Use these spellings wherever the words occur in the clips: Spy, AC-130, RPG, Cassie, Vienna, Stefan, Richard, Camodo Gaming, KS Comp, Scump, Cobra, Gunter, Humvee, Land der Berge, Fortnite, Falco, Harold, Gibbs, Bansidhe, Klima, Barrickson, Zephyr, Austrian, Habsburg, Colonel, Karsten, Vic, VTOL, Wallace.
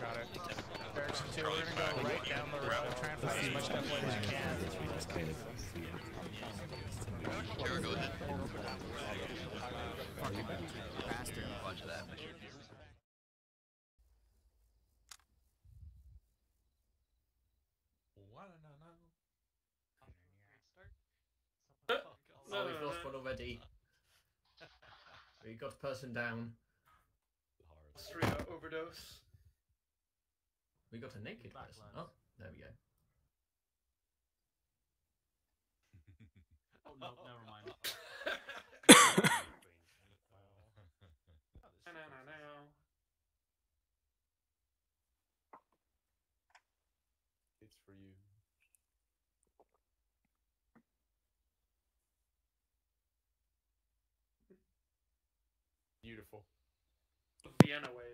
Got it. Barrickson 2, we're gonna go right down the road, try and find as much stuff as you can. Kara, go ahead. Faster and watch that. Oh, we've lost one already. We got a person down. Straight out overdose. We got a naked person. Oh, there we go. Oh, no, never mind. It's for you. Beautiful. Vienna Wave.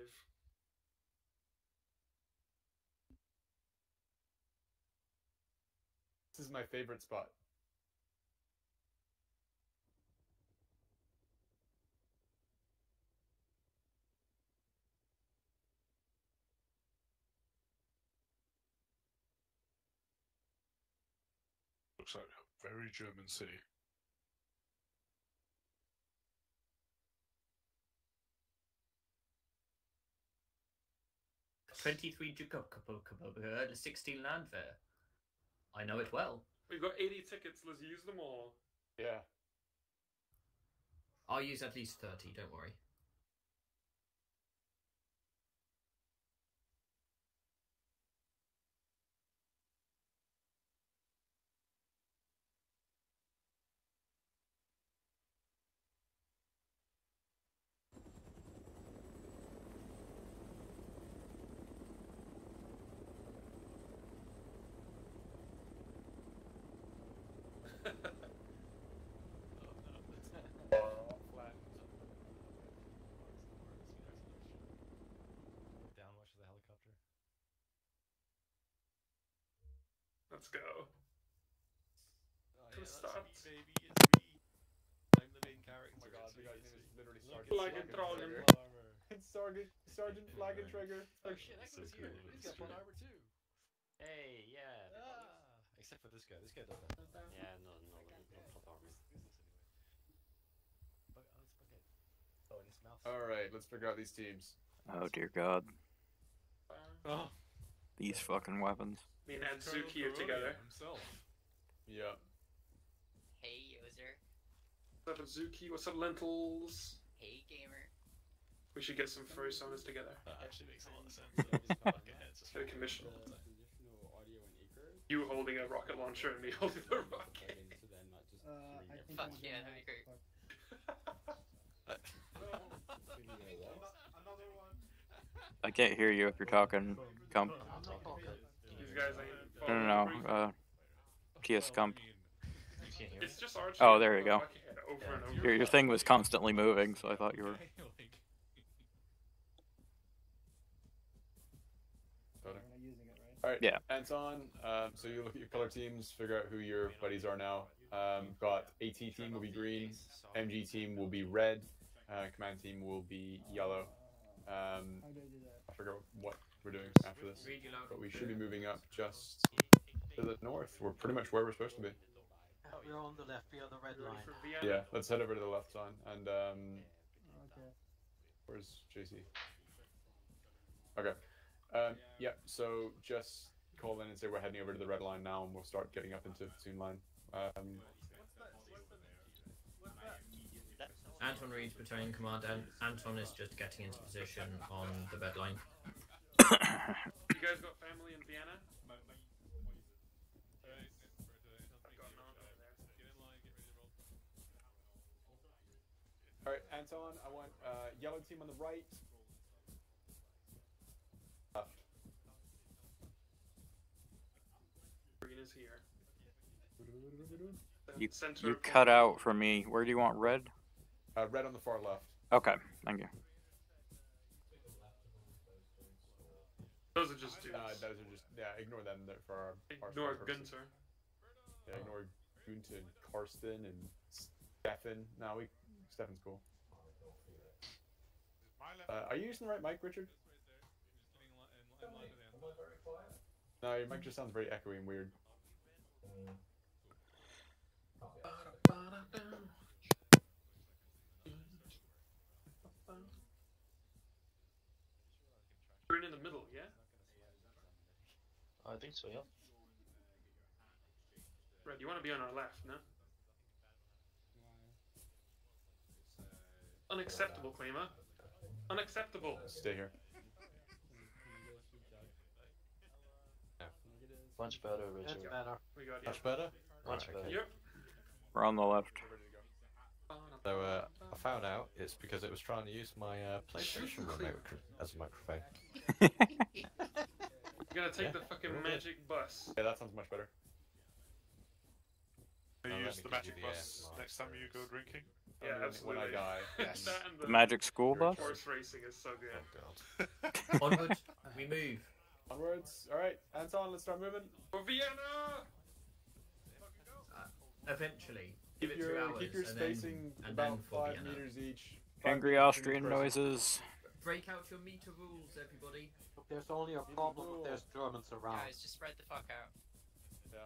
This is my favorite spot. Looks like a very German city. $23 Jugakapokapoku, 16 Landwehr. I know it well. We've got 80 tickets, let's use them all. Yeah. I'll use at least 30, don't worry. Let's go. Oh, yeah, that's me, baby. It's me. I'm the main character. Oh my god, the guy's name is literally Sergeant Flag and Trigger. It's Sergeant Flag and Trigger. Oh shit, that guy's here. He's got one armor too. Hey, yeah. Except for this guy. This guy doesn't. Yeah, no plot armor. Oh, in his mouth. Alright, let's figure out these teams. Oh dear god. Oh. These fucking weapons. Me and Azuki are together. Yep. Hey, Yozer. What's up, Azuki? What's up, Lentils? Hey, Gamer. We should get some furry saunas together. That actually makes a lot of sense. Get a commission. You holding a rocket launcher and me holding the rocket. Fuck yeah, that'd be great. I can't hear you if you're talking. Come. No. KS Comp. Oh, there you go. Your thing was constantly moving, so I thought you were. Alright, yeah. Anton, so you look at your color teams, figure out who your buddies are now. Got AT team will be green, MG team will be red, command team will be yellow. I forget what we're doing after this, but we should be moving up just to the north. We're pretty much where we're supposed to be. We're on the left, we are the red line. Yeah, let's head over to the left line. And where's JC? Okay. Yeah, so just call in and say we're heading over to the red line now, and we'll start getting up into platoon line. Anton reads battalion command, and Anton is just getting into position on the red line. You guys got family in Vienna? All right, Anton, I want yellow team on the right. Green is here. You cut out for me. Where do you want red? Red on the far left. Okay, thank you. Those are just dudes. Those are just, yeah, ignore them for our... Ignore Gunter. Yeah, ignore Gunter and Karsten and Stefan. No, Stefan's cool. Are you using the right mic, Richard? Am I very quiet? No, your mic just sounds very echoey and weird. We're in the middle, yeah? I think so, yeah. Right, you want to be on our left, no? Unacceptable, Claimer. Unacceptable. Stay here. Much better, Richard. Much better. We got you. Much better? Much better. Yep. We're on the left. So, I found out it's because it was trying to use my PlayStation as a microphone. You're gonna take the fucking magic bus. Yeah, that sounds much better. Use the magic bus next time you go drinking. Yeah, absolutely. When I die. Yes. The magic school bus? Horse racing is so good. Oh, God. Onwards, we move. Onwards, alright, Anton, let's start moving. For Vienna! Eventually. Give it 2 hours. Keep your spacing about 5 meters each. Angry Austrian noises. Break out your meter rules, everybody. Look, there's only a problem if there's Germans around. Guys, just spread the fuck out. Yeah.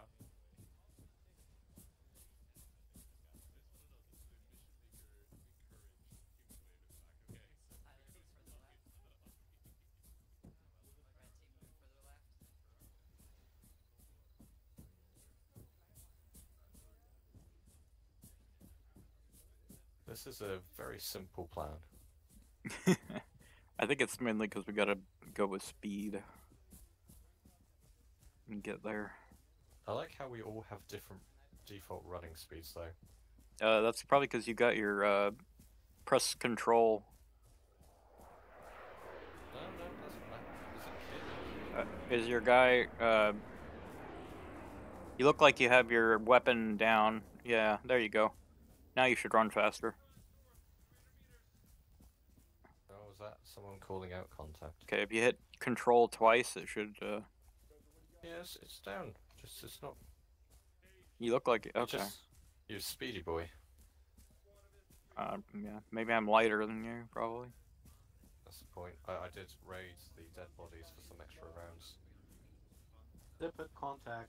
This is a very simple plan. I think it's mainly because we gotta go with speed and get there. I like how we all have different default running speeds, though. That's probably because you got your press control. No, is your guy? You look like you have your weapon down. Yeah, there you go. Now you should run faster. Was that someone calling out contact? Okay, if you hit control twice, it should. Yes, it's down. Just, it's not. You look like it. Okay. Just, you're a speedy boy. Yeah. Maybe I'm lighter than you, probably. That's the point. I did raid the dead bodies for some extra rounds. Dip at contact.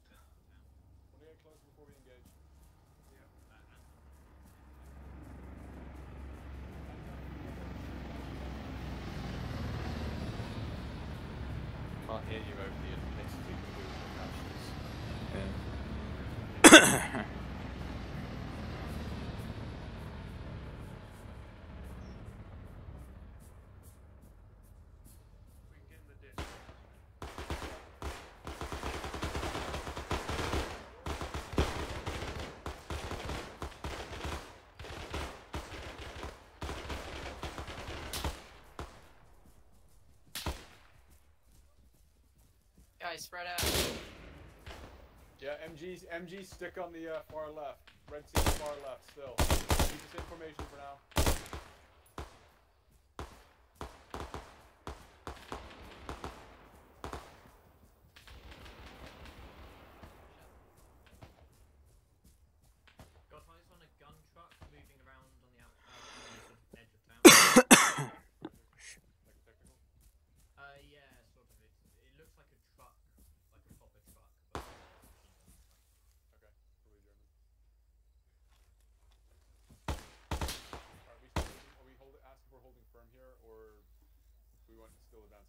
I can't hear you over the intensity of the wheels and crashes. Yeah. Spread out. Yeah, MG stick on the far left. Red team far left still. Keep this information for now. Guys, I just want a gun truck moving around on the outside edge of town. Yeah. Or we want to still advance.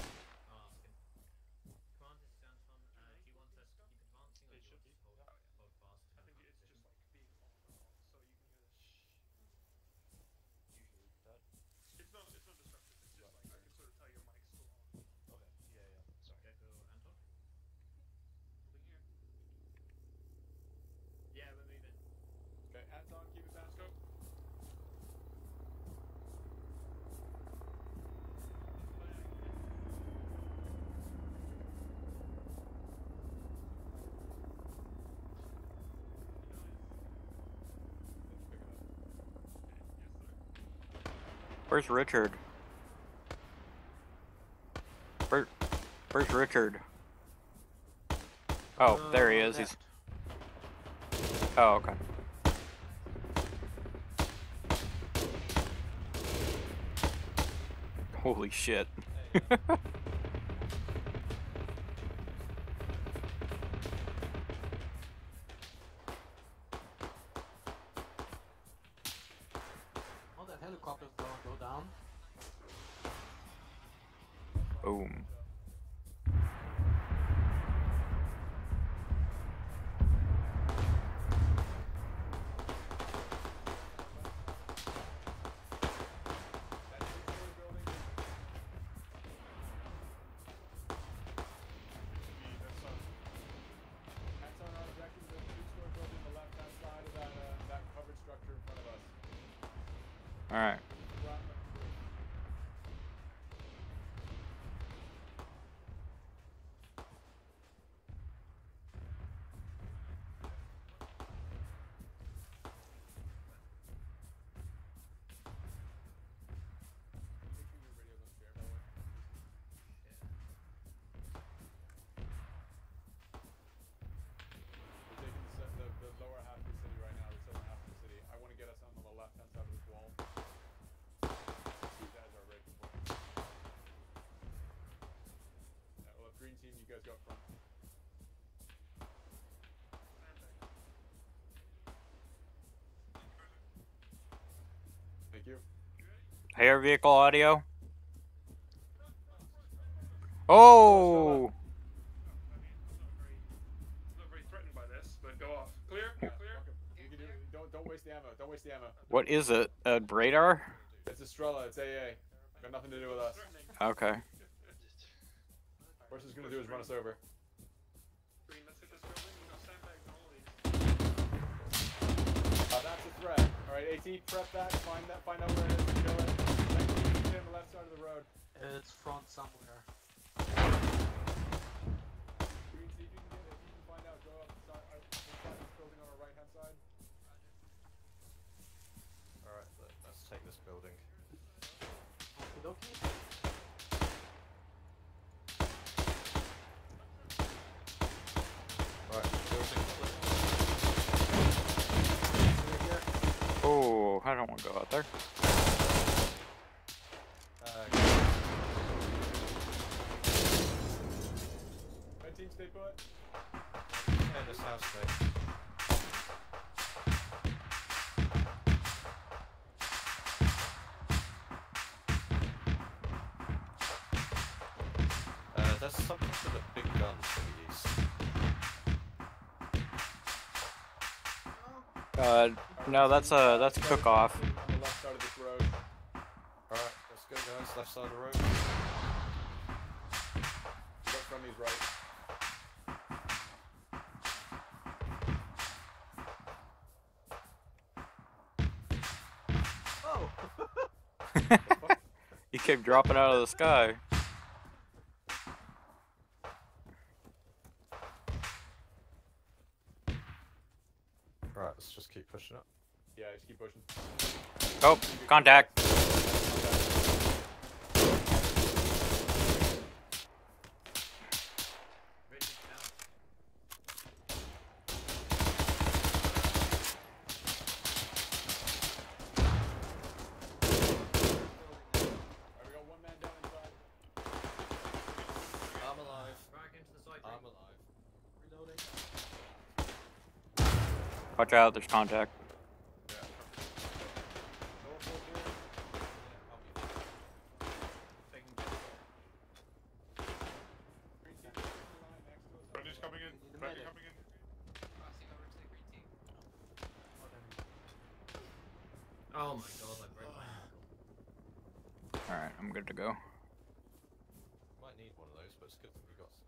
Command is down from, he wants us to keep advancing or just hold up above fast. I think it's just like being on the rock, so you can hear the shh. It's not destructive, it's just like I can sort of tell your mic's still on. Okay, yeah. Sorry. Okay, go Anton. Holding here. Yeah, we're moving. Okay, Anton, keep it fast, go. Where's Richard? Where's Richard? Oh, there he is. He's. Oh, okay. Holy shit. home. You guys go up front. Thank you. Hey, our vehicle audio. Oh! Not very threatened by this, but go off. Clear? Clear? Don't waste the ammo. Don't waste the ammo. What is it? A radar? It's Estrella. It's AA. Got nothing to do with us. Okay. Worst it's gonna do is run us over. Green, let's hit this building. We've got sandbags and all these. That's a threat. Alright, AT, prep that. Find that. Find out where it is and kill it. It's on the left side of the road. It's front somewhere. Green, see if you can get it. If you can find out, go up inside this building on our right-hand side. Alright, let's take this building. Okie-dokie. Oh, I don't want to go out there. Red team, stay put. And this house stay. There's something for the big guns to the east. No, that's a cook-off. On the left side of this road. Alright, let's go guys, left side of the road. Go from his right. Oh! He kept dropping out of the sky. Alright, let's just keep pushing up. Yeah, just keep pushing. Oh, contact. Watch out, there's contact. Oh my god, alright, I'm good to go. Might need one of those, but it's good that we got spare.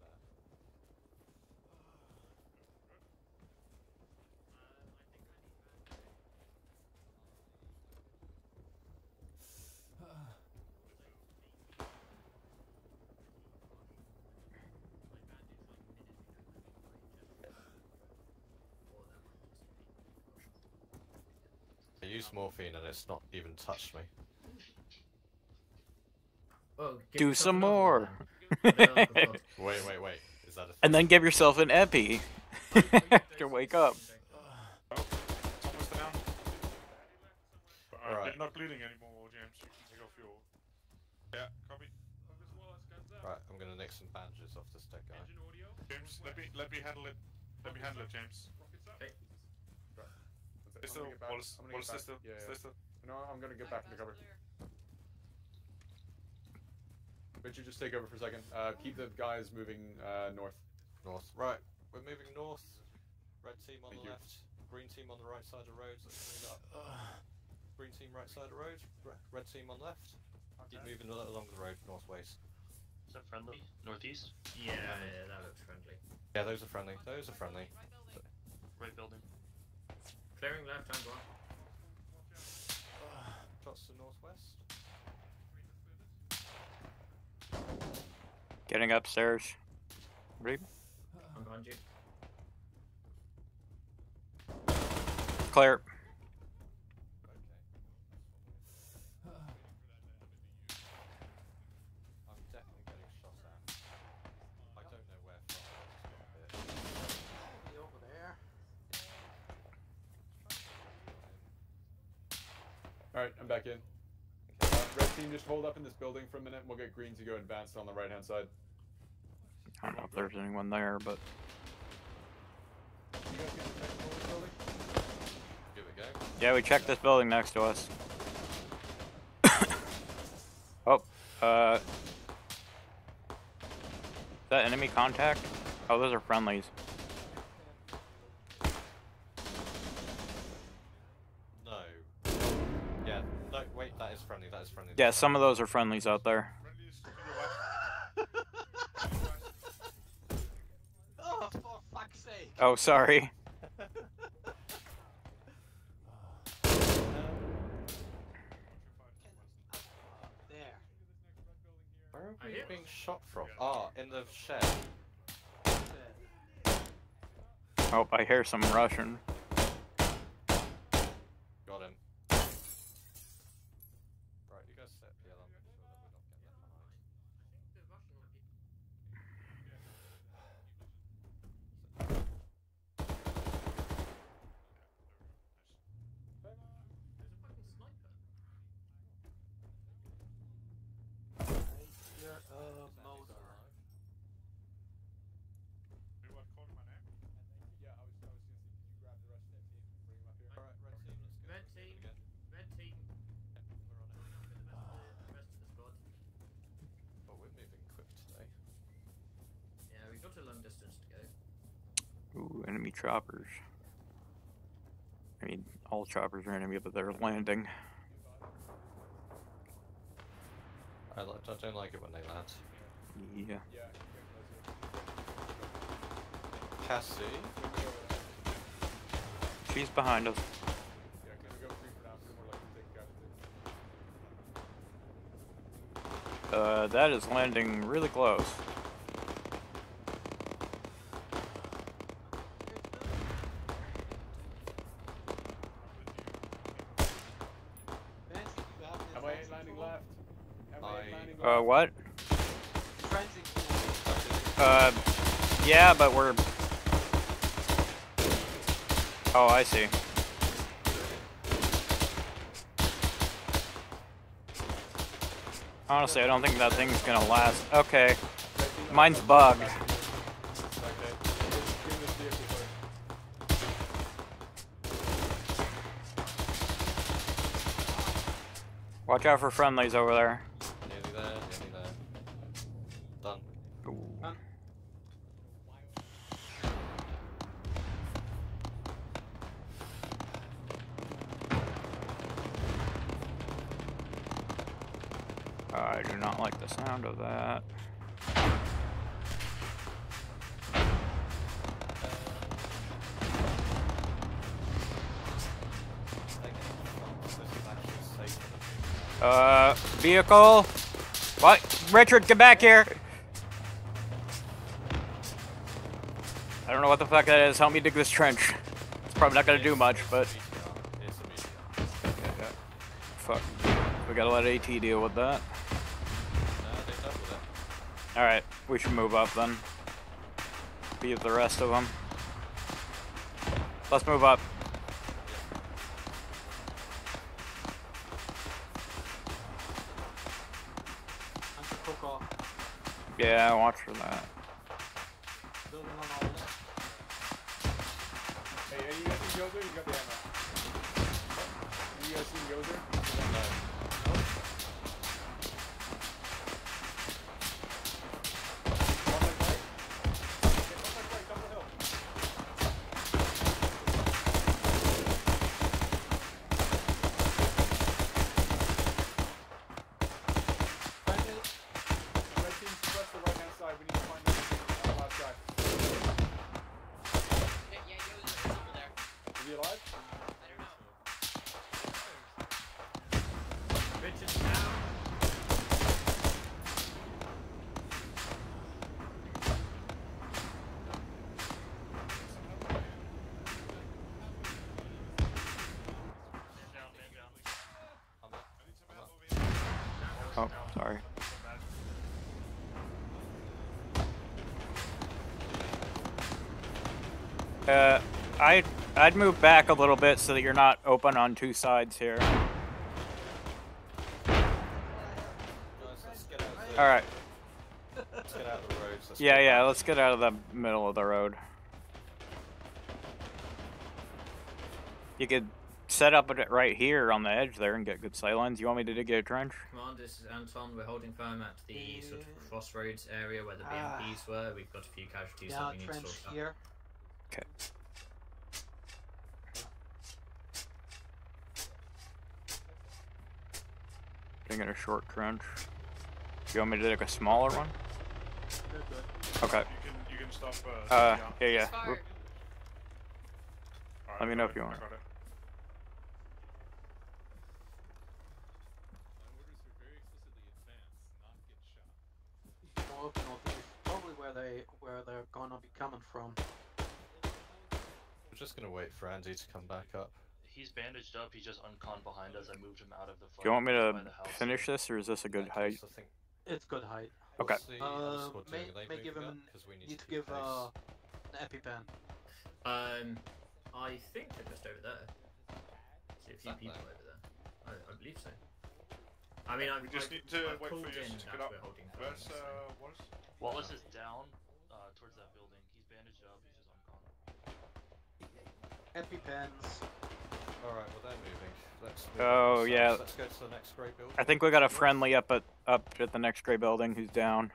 Morphine and it's not even touched me. Well, do some more. Wait. Is that a thing? And then give yourself an epi to wake up. Oh, almost down. Right. I'm not bleeding anymore, James. You can take off your. Yeah, copy. Right, I'm gonna nick some bandages off this dead guy. James, let me handle it. Let me handle it, James. Okay. Still, Wallace, still, yeah. Still. No, I'm gonna get back in the cover. Richard, just take over for a second. Keep the guys moving north. North. Right, we're moving north. Red team on the left. Green team on the right side of the road. Let's move up. Green team right side of the road. Red team on left. Okay. Keep moving along the road northways. Is that friendly? Northeast? Yeah, yeah, that looks friendly. Yeah, those are friendly. Those are friendly. Right building. Clearing left hand one. Shots to northwest. Getting upstairs. Reap. I'm on you. Clear. Okay. I'm definitely getting shot at. I don't know where from. Over there. Alright, I'm back in. Red team, just hold up in this building for a minute and we'll get green to go advanced on the right hand side. I don't know if there's anyone there, but... You guys get the next building? Here we go. Yeah, we checked this building next to us. Oh, Is that enemy contact? Oh, those are friendlies. No. Yeah, no, wait, that is friendly, that is friendly. Yeah, some of those are friendlies out there. Oh, sorry. There. Where are we being shot from? Ah, in the shed. Oh, I hear some Russian. Got him. Right, you guys set the alarm. Enemy choppers. I mean, all choppers are enemy, but they're landing. I don't like it when they land. Yeah. Cassie. She's behind us. That is landing really close. What? Yeah, but we're... Oh, I see. Honestly, I don't think that thing's gonna last. Okay. Mine's bugged. Watch out for friendlies over there. I do not like the sound of that. Vehicle? What? Richard, get back here! I don't know what the fuck that is. Help me dig this trench. It's probably not gonna do much, but... Okay. Fuck. We gotta let AT deal with that. Alright, we should move up then. Beat the rest of them. Let's move up. Yeah, watch for that. Hey, you guys see Yozer? You got the ammo. You guys see Yozer? I'd move back a little bit so that you're not open on two sides here. All right. Let's get out of the road. Yeah, let's get out of the middle of the road. You could set up it right here on the edge there and get good sight lines. You want me to get a trench? Command, this is Anton. We're holding firm at the sort of crossroads area where the BMPs were. We've got a few casualties that we need to sort out. Okay. Getting a short trench. You want me to take a smaller one? Okay. You can stop. Yeah. Right, let me know if you want. Probably where they're gonna be coming from. We're just gonna wait for Andy to come back up. He's bandaged up. He just unconned behind us. I moved him out of the. Do you want me to finish this, or is this a good height? It's good height. Okay. May give him an, need to give an EpiPen. I think they're just over there. See a few people over there. I believe so. I mean, we just need to wait for you to get up. Where's Wallace? Wallace is down towards that building. He's bandaged up. He's just unconned. EpiPens. All right, well they're moving. Let's move on. Yeah. Let's go to the next grey building. I think we got a friendly up at the next grey building who's down.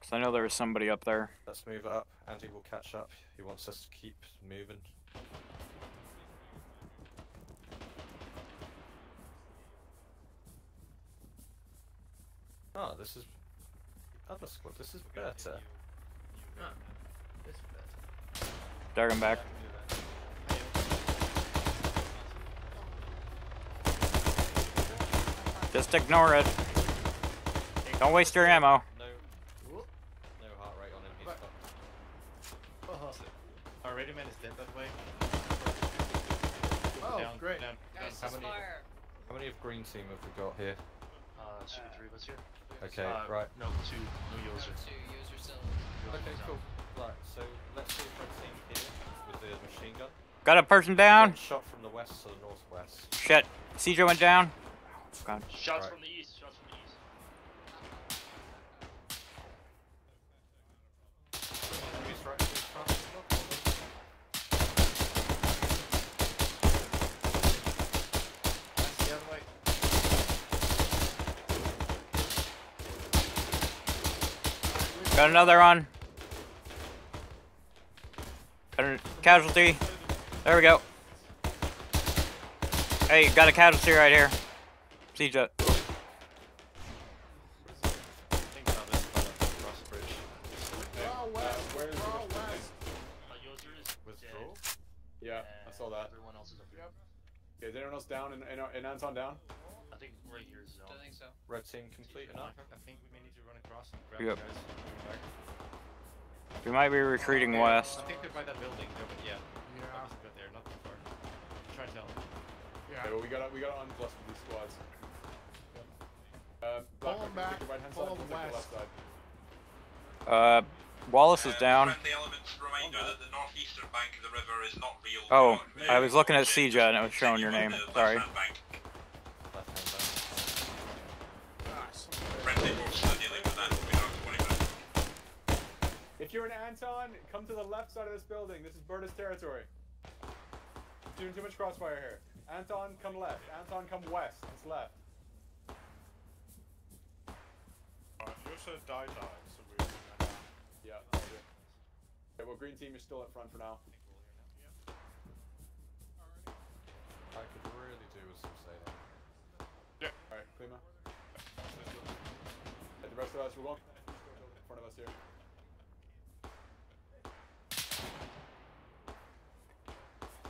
Cause I know there was somebody up there. Let's move it up. Andy will catch up. He wants us to keep moving. Ah, this is the other squad. This is Bertha. No, this is Bertha. Drag him back. Just ignore it. Don't waste your ammo. No heart rate on him. He's stopped. Our radio man is dead that way. Oh, down, great. Down. How many of green team have we got here? Two or three of us here. Okay, right. No, two. No Yozer. Okay, cool. Right, so let's see if team here with the machine gun. Got a person down. Got shot from the west to the northwest. Shit. CJ went down. God. Shots right. From the east, shots from the east. That's the other way. Got another on. Got a casualty. There we go. Hey, got a casualty right here. CJ. Yeah, I saw that. Everyone else is up here. Okay, is anyone else down and Anton down? I think right here is zone. I think so. Red team complete enough. I think we may need to run across and grab the guys. We might be retreating west. I think they're by that building, but yeah. Got there, not too far. Try to tell them. Yeah. Okay, well, we gotta unblast with these squads. Pull them back, pull them west. Wallace is down. Oh, I was looking at CJ and it was showing your name. Sorry. If you're an Anton, come to the left side of this building. This is Berta's territory. Doing too much crossfire here. Anton, come left. Anton, come west. It's left. You also die, so we're gonna... Yeah, that's it. Okay, well, green team is still up front for now. I could really do with some sailing. Yeah. Alright, Claimer. And the rest of us, we're going in front of us here.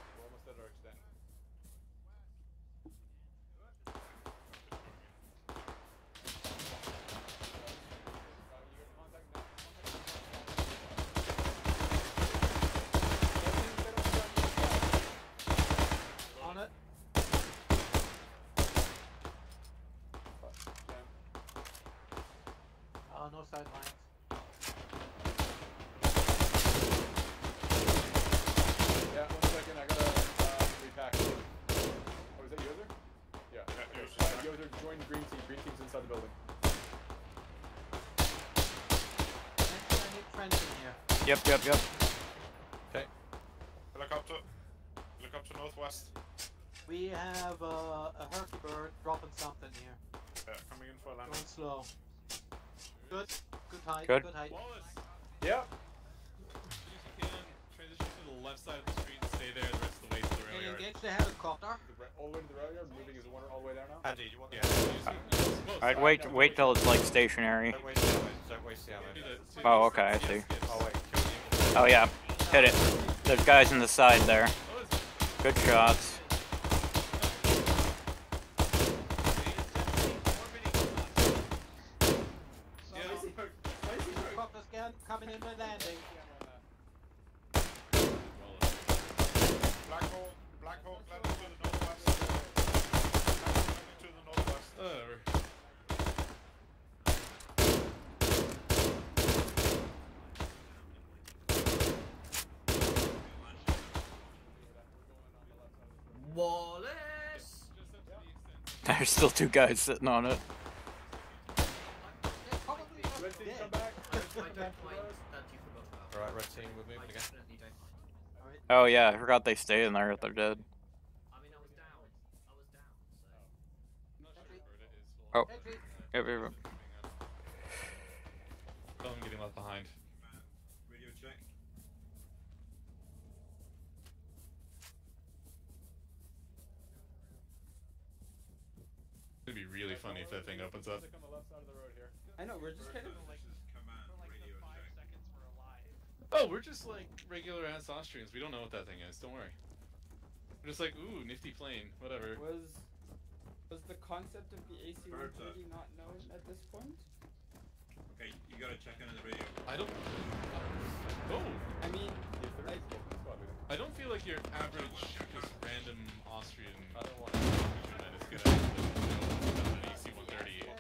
We're almost at our extent. No sidelines. Yep. Okay. Helicopter northwest. We have a Herky bird dropping something here. Yeah, coming in for a landing. Going slow. Good height. Wallace. Yeah. If you can, transition to the left side of the street and stay there the rest of the way to the rail yard. Engage the helicopter. All the way to the rail yard, moving his water all the way there now? Andy, you want the... Alright, wait till it's like stationary. Don't waste the ammo. Oh, okay, I see. Oh, wait. Oh, yeah. Hit it. There's guys in the side there. Good shots. Coming in and landing. Black Hawk landing to the northwest. Wallace! There's still two guys sitting on it. Alright, red team, we're moving again. Oh yeah, I forgot they stayed in there if they're dead. I mean, I was down, so... Oh. Everyone. Oh, I'm getting left behind. Radio check. It'd be really funny if that thing opens up. I know, we're just kind of... Oh, we're just like regular ass Austrians. We don't know what that thing is. Don't worry. We're just like, ooh, nifty plane, whatever. Was the concept of the AC-130 not known at this point? Okay, you gotta check into the radio. I don't. Oh. I mean, like, I don't feel like your average just random Austrian. I don't want to. It's gonna an AC-130.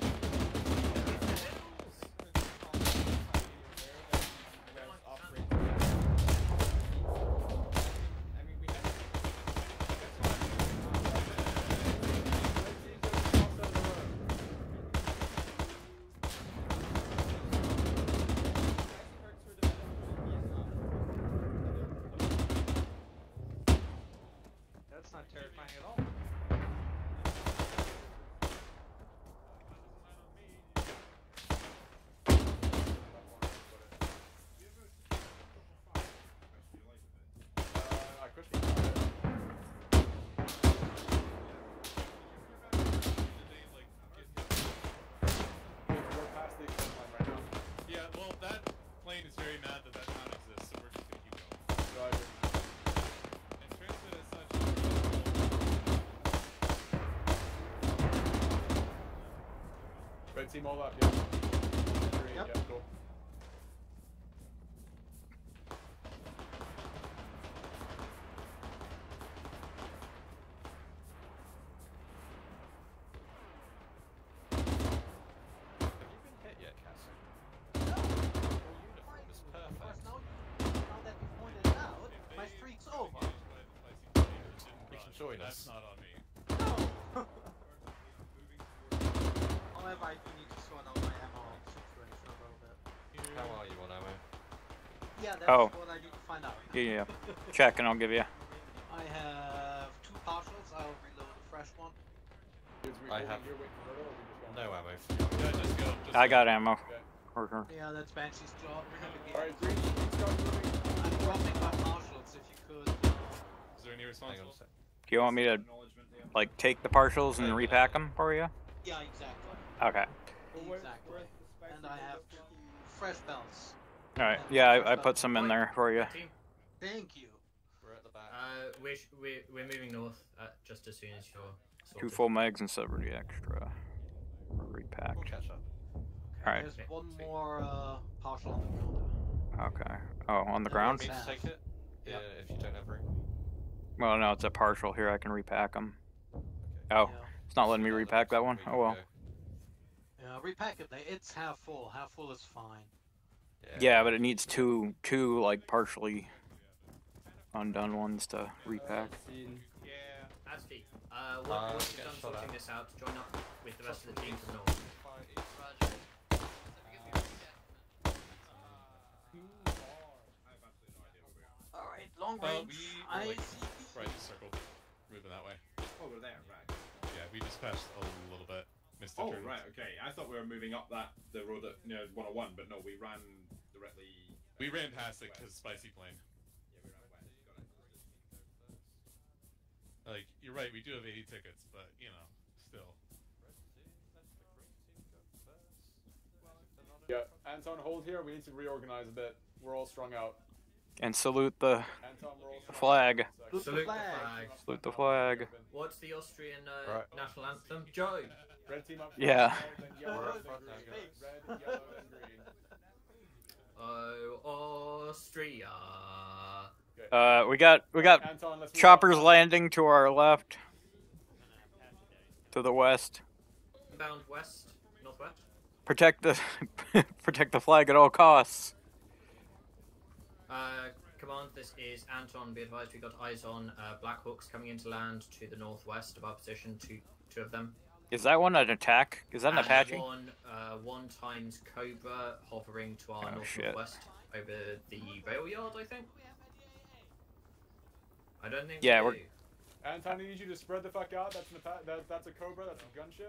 Team all up, yeah. Three, yep. Yeah, cool. Have you been hit yet, Cassie? No. Your uniform is perfect. Now that you pointed it out, my streak's over. You can join us. That's not on me. I do need to sort out my ammo situation a little bit. How are you on ammo? Yeah, that's what I need to find out. Yeah. Check and I'll give you. I have two partials, I'll reload a fresh one. I have no ammo. Yeah, just go. I got ammo. Okay. Yeah, that's Banshee's job. Alright, Green, start moving. I'm dropping my partials if you could. Is there any response? Do you want me to, like, take the partials and repack them for you? Yeah, exactly. Okay. Exactly. And I have two fresh belts. Alright, yeah, I put some in there for you. Thank you. We're at the back. We're moving north just as soon as you're sorted. Two full mags and 70 extra. Repacked. We'll catch up. Okay, alright. There's one more partial on the ground. Okay. Oh, on the ground? Do you want me to take it? Yeah, if you don't have room. Well, no, it's a partial here. I can repack them. Okay. Oh, yeah. It's not letting me repack that one? Oh, well. Repack it. It's half full. Half full is fine. Yeah, but it needs two like partially undone ones to repack. Yeah. Azuki, once you're done sorting this out, join up with the rest of the team to north. long range. We were like right in the circle, moving that way. Over there, right. Yeah, we just passed a little bit. Missed the turn. Right, okay. I thought we were moving up that the road that, you know, 101, but no, we ran directly. We ran past it because spicy plane. Yeah, we ran west. You got it. Like you're right, we do have 80 tickets, but you know, still. Yeah, Anton, hold here. We need to reorganize a bit. We're all strung out. And salute the flag. Salute the flag. Salute the flag. What's the Austrian national anthem? Joe. Red team up. Yeah. Red, yellow, and green. Oh, Austria. We got Anton, choppers landing to our left, to the west. Bound west, northwest. Protect the flag at all costs. Command, this is Anton. Be advised, we got eyes on Black Hawks coming into land to the northwest of our position. Two of them. Is that one an attack? Is that an Apache? One times Cobra hovering to our northwest over the rail yard, I think. I don't think. Yeah, we're. Anton, I need you to spread the fuck out. That's an Apache. That's a Cobra. That's a gunship.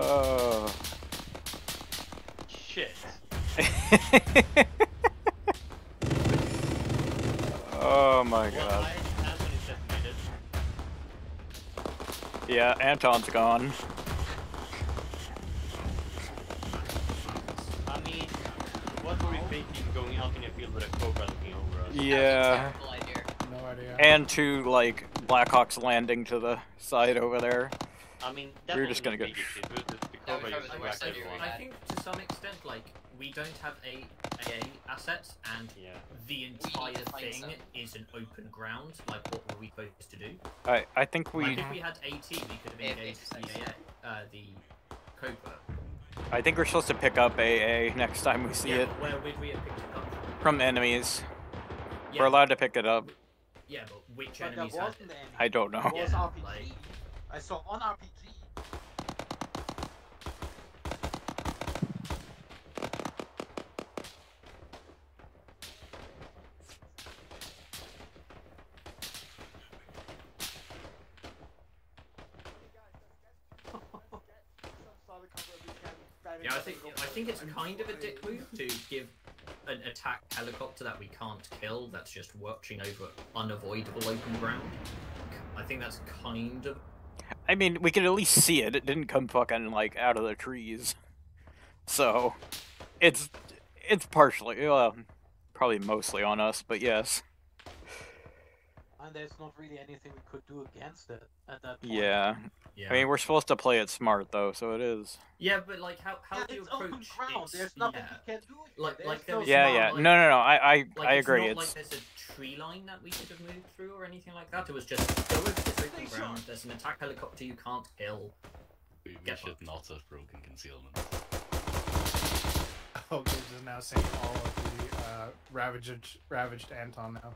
Oh. Shit. Oh my god. Yeah, Anton's gone. I mean, what were we thinking going out in a field with a Cobra looking over us? Yeah. No idea. And to, like, Blackhawk's landing to the side over there. I mean, we're just gonna get. I think to some extent, like, we don't have AA assets, and the entire thing is an open ground. Like, what were we supposed to do? I think we. Like, if we had AT, we could have engaged the Cobra. I think we're supposed to pick up AA next time we see it. Where would we have picked it up from? From enemies. Yeah. We're allowed to pick it up. Yeah, but which enemies had it? I don't know. It was RPG. Like, I saw on RPG. Yeah, I think it's kind of a dick move to give an attack helicopter that we can't kill, that's just watching over unavoidable open ground. I think that's kind of. I mean, we could at least see it. It didn't come fucking like out of the trees, so it's partially, probably mostly on us, but yes. And there's not really anything we could do against it at that point. Yeah. I mean, we're supposed to play it smart, though, so it is. Yeah, but, like, how do you approach it? There's nothing you can do. No. I agree. It's not like there's a tree line that we could have moved through or anything like that. It was just, go over the open ground, there's an attack helicopter you can't kill. We should not have broken concealment. Oh, Gibbs is now saying all of the ravaged Anton now.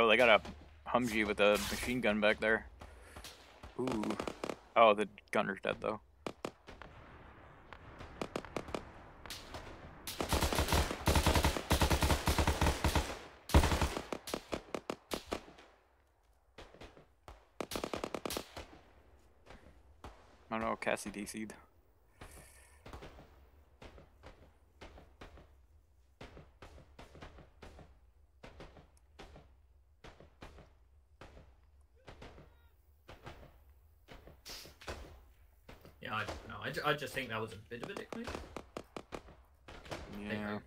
Oh, they got a Humvee with a machine gun back there. Ooh. Oh, the gunner's dead, though. I don't know, Cassie DC'd. I just think that was a bit of a dick move. Yeah.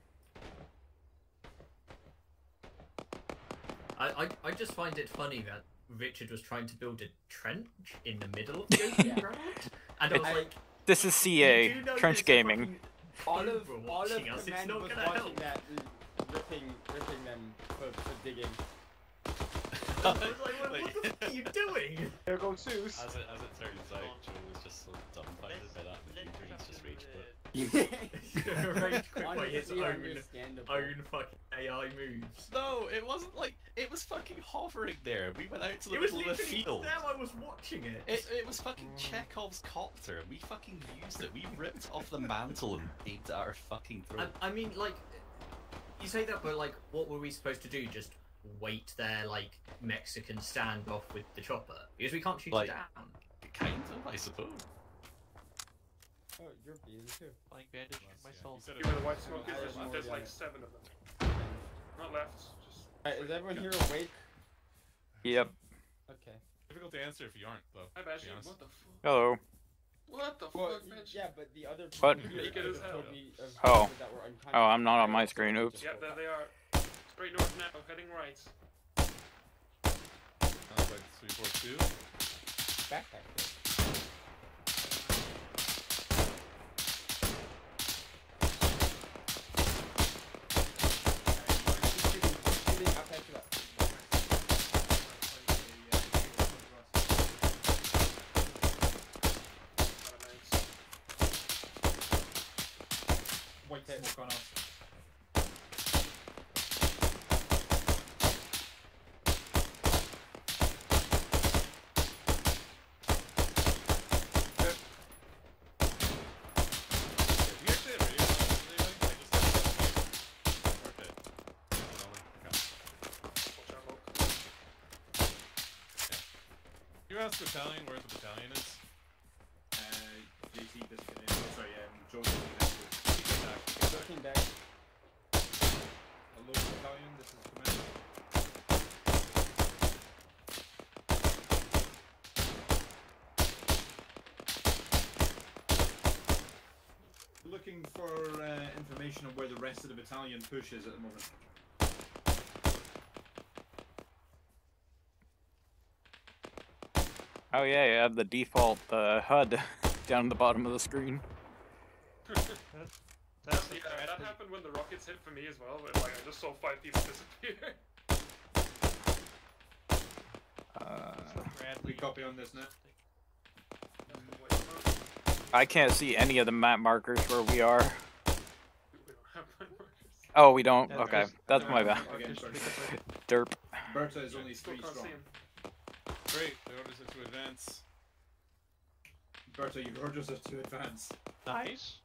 I just find it funny that Richard was trying to build a trench in the middle of the opening round, and I was like, "This is CA trench gaming." All of us, the men was watching that, ripping them for digging. I was like, what the fuck are you doing? There goes Zeus. As it turns out, Joel was just so dumbfounded by that. He's just rage quit. Rage quit by his own fucking AI moves. No, it wasn't like, it was fucking hovering there. We went out to the middle of the field. There I was watching it. It was fucking Chekhov's copter. We fucking used it. We ripped off the mantle and aimed at our fucking throat. I mean, like, you say that, but like, what were we supposed to do? Just wait there like Mexican standoff with the chopper because we can't shoot like, it down. Kind of, I suppose. Oh, you're being too. Like bandage myself. You better watch smoke. There's like 7 of them. Not left. Just. Right, is everyone here awake? Yep. Okay. Difficult to answer if you aren't though. Hi, Bashy. What the fuck? Hello. What the fuck, bitch? Yeah, but the other people told me of people that were unconscious. Oh, I'm not on my screen. Oops. Yep, there they are. Straight north now, heading right. Sounds like 342. Backpack. White tape gone off. Ask the battalion where the battalion is. JT disconnected. Sorry, George disconnected. He's back. Hello, battalion. This is commander. Looking for information on where the rest of the battalion push is at the moment. Oh yeah, you have the default HUD down at the bottom of the screen. That happened when the rockets hit for me as well, but like, I just saw 5 people disappear. We copy on this now. I can't see any of the map markers where we are. We don't have map markers. Oh, we don't? Okay, that's my bad. Derp. Bertha is only 3 strong. Great, they ordered us to advance. Bertha, you ordered us to advance. Nice.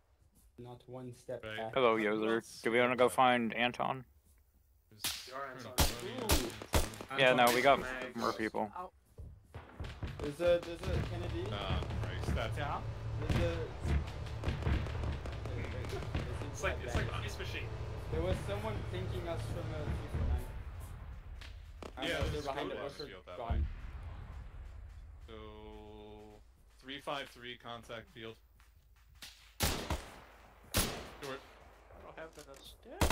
Not one step back. Hello, Yozer. Do we want to go find Anton? Yeah, no, we got more people. There's a Kennedy. Yeah. It's like an ice machine. There was someone thinking us from a 349. Yeah, they're behind the bush or gone. So 353 contact field. Short. I don't have that upstairs.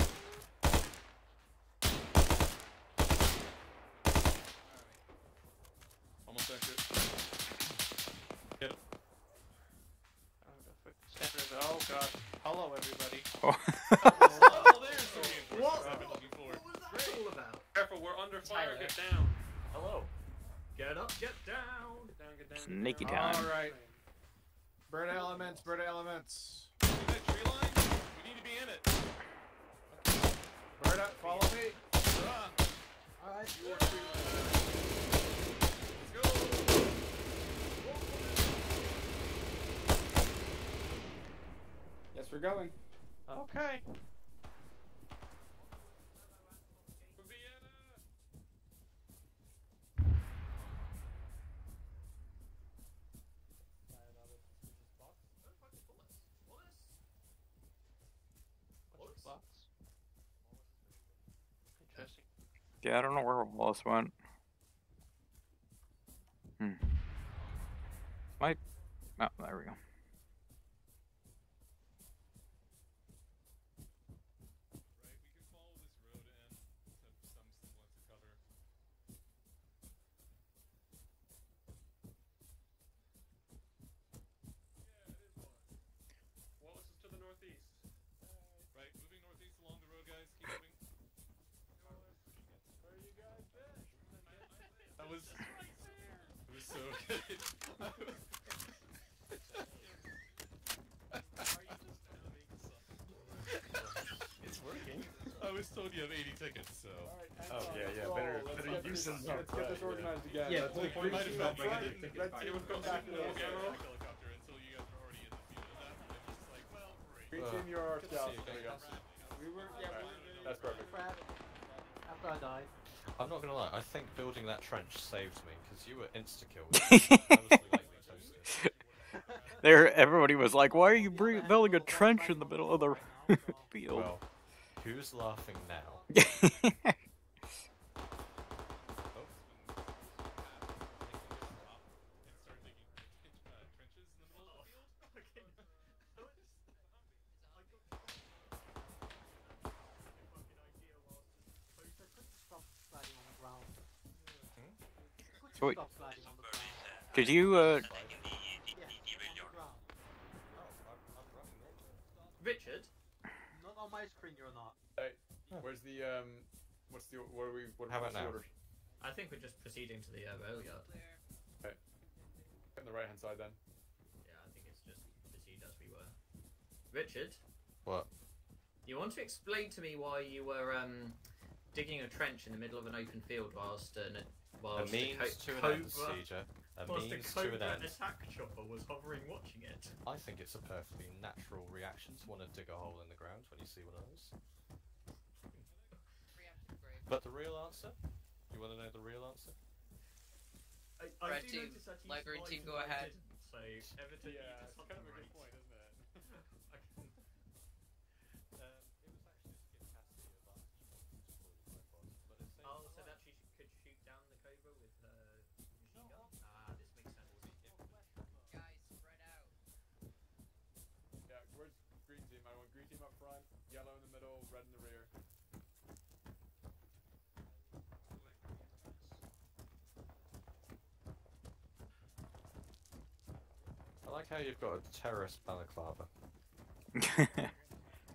Almost accurate. Get it. I don't know if I can stand there. Oh god. Hello everybody. Oh, oh there's the reinforcements I've been looking for. What was that all about? Careful, we're under fire, get down. Hello. Get up, get down! Get down, get down. Sneaky down. Alright. Bird elements, bird elements. See that tree line? We need to be in it. Okay. Bird up, follow me. Alright. Let's go! Yes, we're going. Okay. Yeah, I don't know where Wallace went. Oh, there we go. Right, we can follow this road and have some semblance of cover. so good. Are you just making something? It's working. I was told you have 80 tickets, so. Right, oh yeah, yeah. Better use them. Let's get this organized again. Yeah, let's see what comes back to the helicopter until you guys were already in the field. And just like, well, great. Reaching your scouts. There we go. We were. Yeah, that's perfect. After I died. I'm not gonna lie, I think building that trench saved me, because you were insta-killed. There, everybody was like, why are you building a trench in the middle of the field? Well, who's laughing now? Wait. Did you, Richard? Not on my screen, you're not. Where's the, what's the, what are we, what how about now? Order? I think we're just proceeding to the road. Okay. On the right-hand side, then. Yeah, I think it's just proceed as we were. Richard? What? You want to explain to me why you were, digging a trench in the middle of an open field whilst a means to an end, CJ. A means to an end. Attack chopper was hovering watching it. I think it's a perfectly natural reaction to want to dig a hole in the ground when you see one of those. But the real answer? You want to know the real answer? Red team, library team, go ahead. So, evidently, yeah, it's kind of a good point, isn't it? Yellow in the middle, red in the rear. I like how you've got a terrorist balaclava.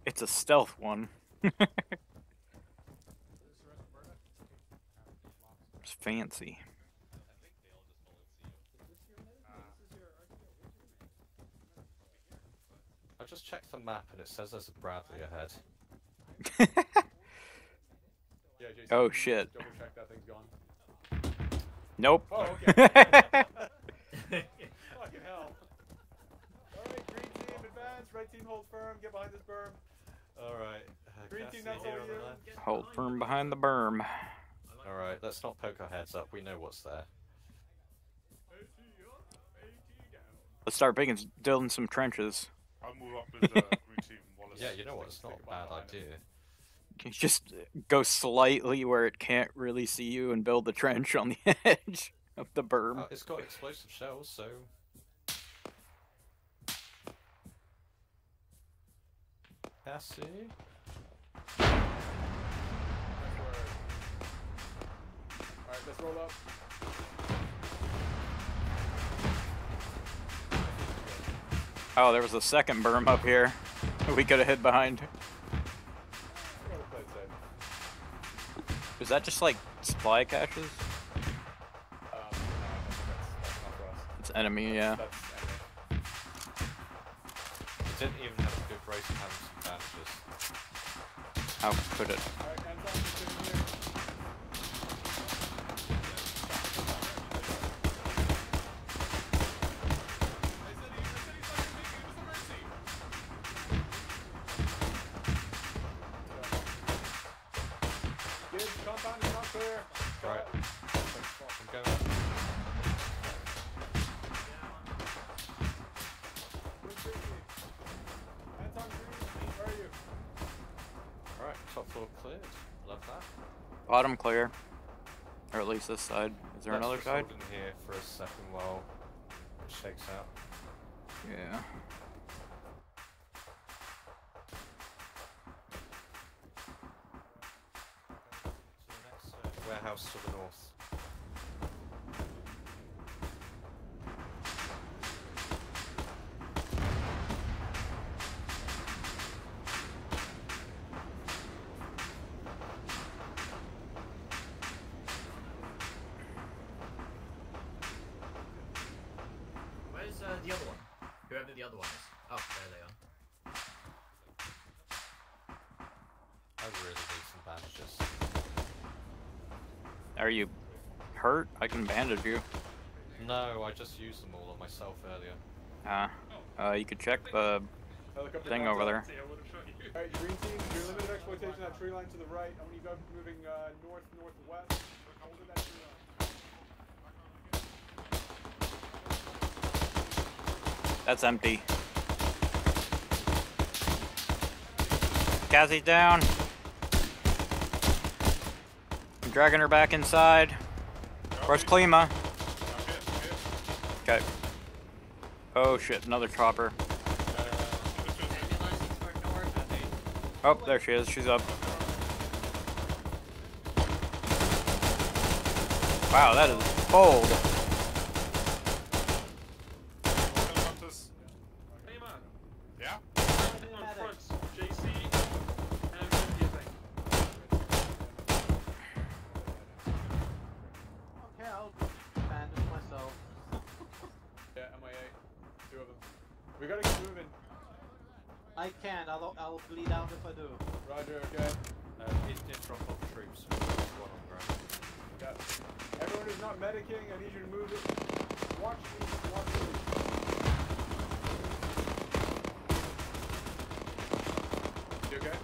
It's a stealth one. It's fancy. I just checked the map and it says there's a Bradley ahead. Yeah, Jason, oh shit. Double check that thing's gone. Nope. Oh, okay. Fucking hell. Alright, green team advance, red team hold firm, get behind this berm. Alright. Green team, that's all you. Hold firm behind the berm. Alright, let's not poke our heads up, we know what's there. Let's start building some trenches. I'll move up with green team, Wallace. Yeah, you know what? It's not a bad idea. Just go slightly where it can't really see you and build the trench on the edge of the berm. It's got explosive shells, so. Cassie? Alright, let's roll up. Oh, there was a second berm up here. We could have hid behind. Is that just like supply caches? It's enemy, yeah. It didn't even have a good race of having some bandages. How could it? Right. I'm going up. Anton, green, where are you? Alright, top floor cleared. Love that. Bottom clear. Or at least this side. Is there another side? Let's hold in here for a second while it shakes out. Yeah. Warehouse to the north. otherwise? Oh, there they are. I really need some bandages. Are you hurt? I can bandage you. No, I just used them all on myself earlier. Ah. You could check the thing over there. Alright, green team, your limited exploitation of that tree line to the right. I want you guys moving north-northwest. Hold that tree line. That's empty. Cassie's down. I'm dragging her back inside. Where's Klima? Okay. Oh shit, another chopper. Oh, there she is. She's up. Wow, that is bold. I'll bleed out if I do. Roger, okay. Instant drop off troops. Yeah. Everyone who's not medicing, I need you to move it. Watch me, watch me. You okay?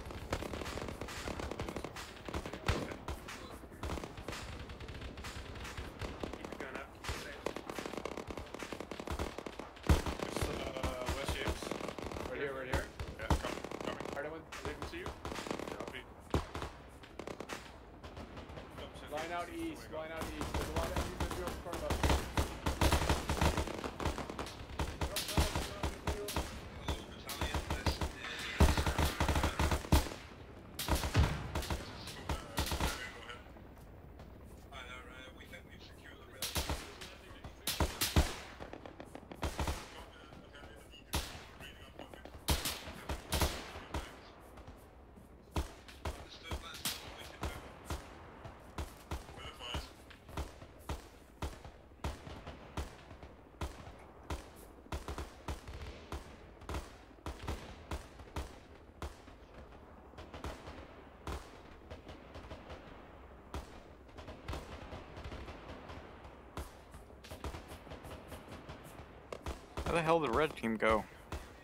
Where the hell did the red team go?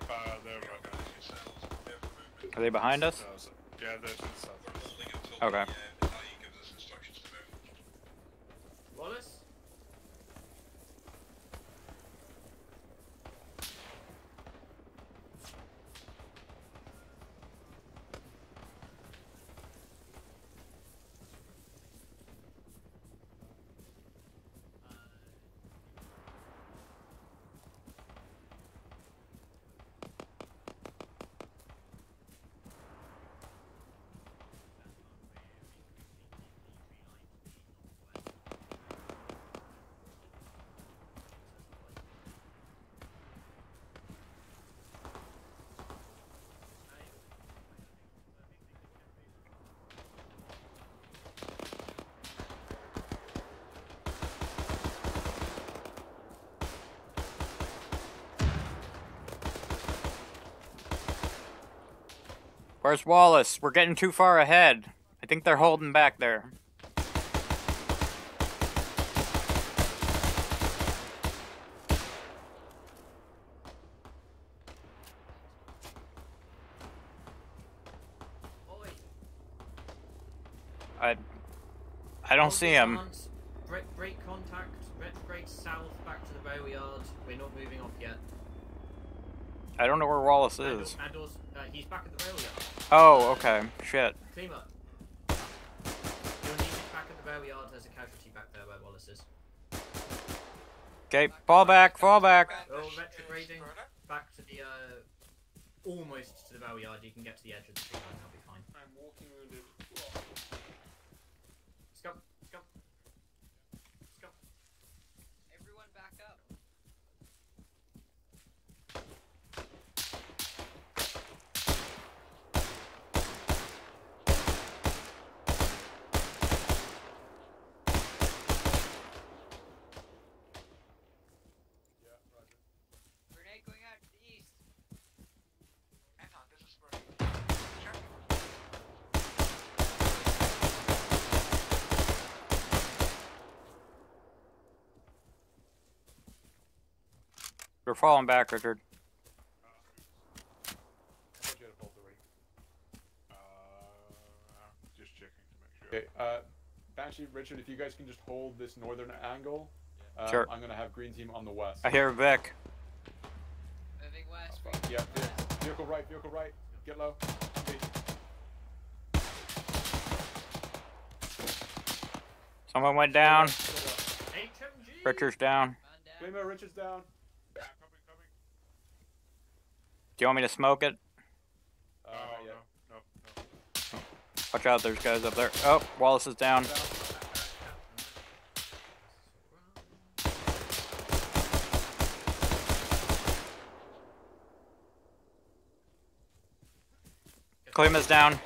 Are they behind us? Yeah, they're to the south. Okay. Wallace? Where's Wallace? We're getting too far ahead. I think they're holding back there. I don't see him. Break contact. Break south back to the rail yard. We're not moving off yet. I don't know where Wallace is. He's back at the rail yard. Oh, okay. Shit. Clean up. You'll need it back at the rail yard. There's a casualty back there where Wallace is. Okay, fall back, fall back. Oh, retrograding back to the, almost to the rail yard. You can get to the edge of the tree line, that'll be fine. I'm walking with it. Let's go. Going out to the east. They're falling back, Richard. Just checking to make sure. Okay, Banshee, Richard, if you guys can just hold this northern angle, sure. I'm gonna have green team on the west. I hear Vic. Moving west. Oh, yeah, vehicle right, get low. Someone went down. Richard's down. Claimer, Richard's down. Yeah, coming. Do you want me to smoke it? Yeah. No. Watch out, there's guys up there. Oh, Wallace is down. Claimer's down.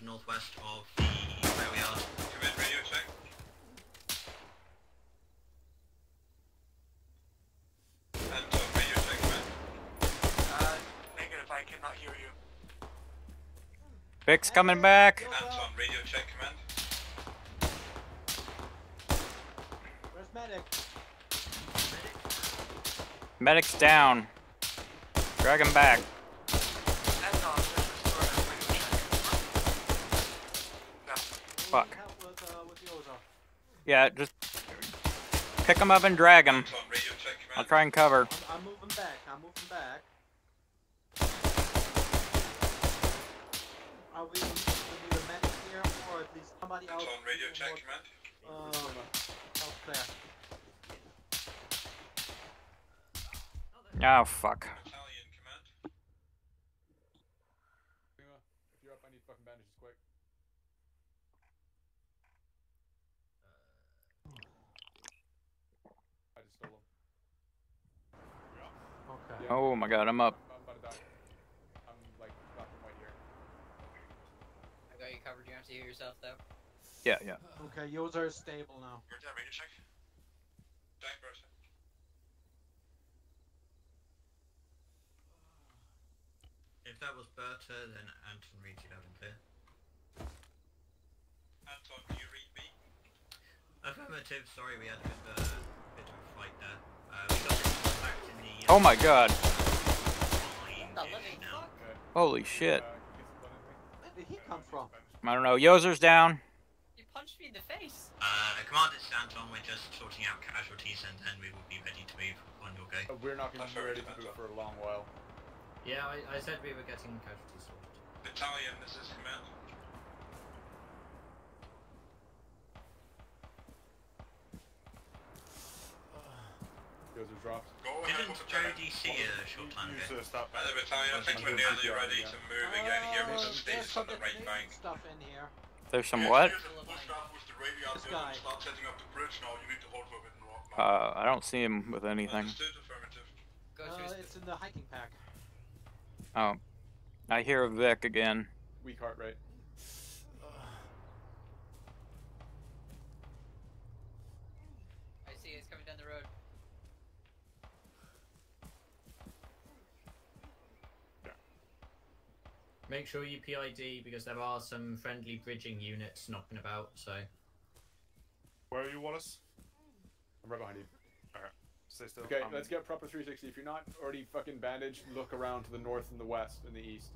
Northwest of the where we are. Command radio check. Anton, radio check, man. Negative, I cannot hear you. Vic's coming back. Anton, radio check, command. Where's Medic? Medic's down. Drag him back. Fuck. Yeah, just pick him up and drag him. I'll try and cover. I'm moving back. Are we going to be the medic here, or at least somebody else? On radio check, command. Oh, fuck. Oh my god, I'm up. I'm like black and white here. I got you covered, you have to heal yourself though. Yeah. Okay, Yozer is stable now. You're down, radio check. Dying person. If that was Bertha, then Anton reads you loud and clear. Anton, do you read me? Affirmative, sorry, we had a bit of a fight there. We got oh my god. Holy shit. Where did he come from? I don't know. Yozer's down. He punched me in the face. Commander Stanton, we're just sorting out casualties and then we will be ready to move on your go. We're not going to be ready to move for a long while. Yeah, I said we were getting casualties sorted. Battalion, this is command. Drops. Didn't Jody see a short time ago? By the battalion, I think we're nearly ready to move again here with some stations on the right bank. There's some what? I don't see him with anything. It's in the hiking pack. Oh. I hear a Vic again. Weak heart rate. I see it's coming down the road. Make sure you PID because there are some friendly bridging units knocking about, so. Where are you, Wallace? I'm right behind you. Alright, stay still. Okay, let's get proper 360. If you're not already fucking bandaged, look around to the north and the west and the east.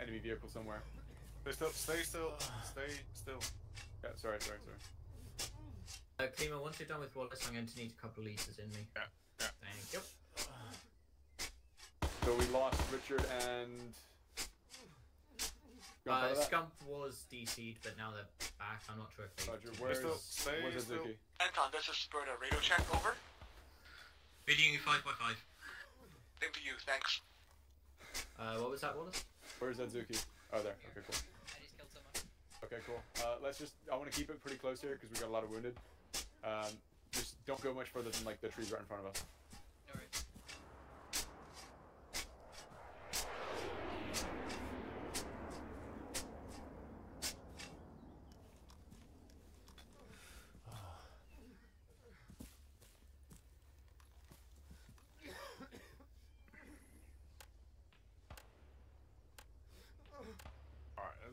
Enemy vehicle somewhere. Stay still. Yeah, sorry. Klima, once you're done with Wallace, I'm going to need a couple of leases in me. Yeah. Thank you. So we lost Richard and... Scump was DC'd, but now they're back. I'm not sure if they... Roger, where's Azuki? Anton, this is Sparta. Radio check, over. Videoing you 5x5. Thank you, thanks. What was that, Wallace? Where's Azuki? Oh, there. Okay, cool. I just killed someone. Okay, cool. Let's just... I want to keep it pretty close here, because we got a lot of wounded. Just don't go much further than, like, the trees right in front of us. Alright.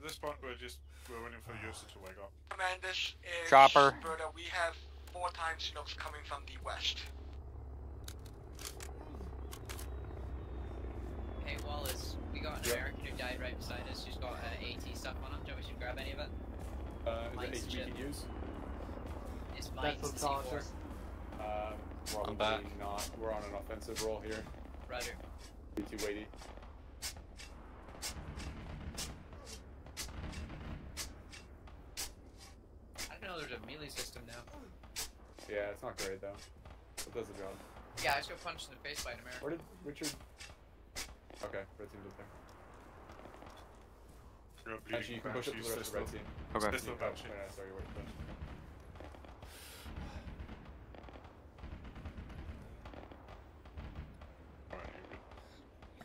this point, we're waiting for Yozer to wake up. Man, this is Chopper. Bertha, we have 4 times snopes coming from the west. Hey Wallace, we got an American who died right beside us. She's got AT stuff on him. Do you want me to grab any of it? Is that AT we can use? It's mine. That's C4. Probably not. We're on an offensive roll here. Roger. Too weighty. I didn't know there's a melee system now. Yeah, it's not great though. It does the job. Yeah, I just got punched in the face by an American. Where did Richard? Okay, red team did there. Actually, you can push up to the rest of the red team. Okay. This little batch. Sorry, wait.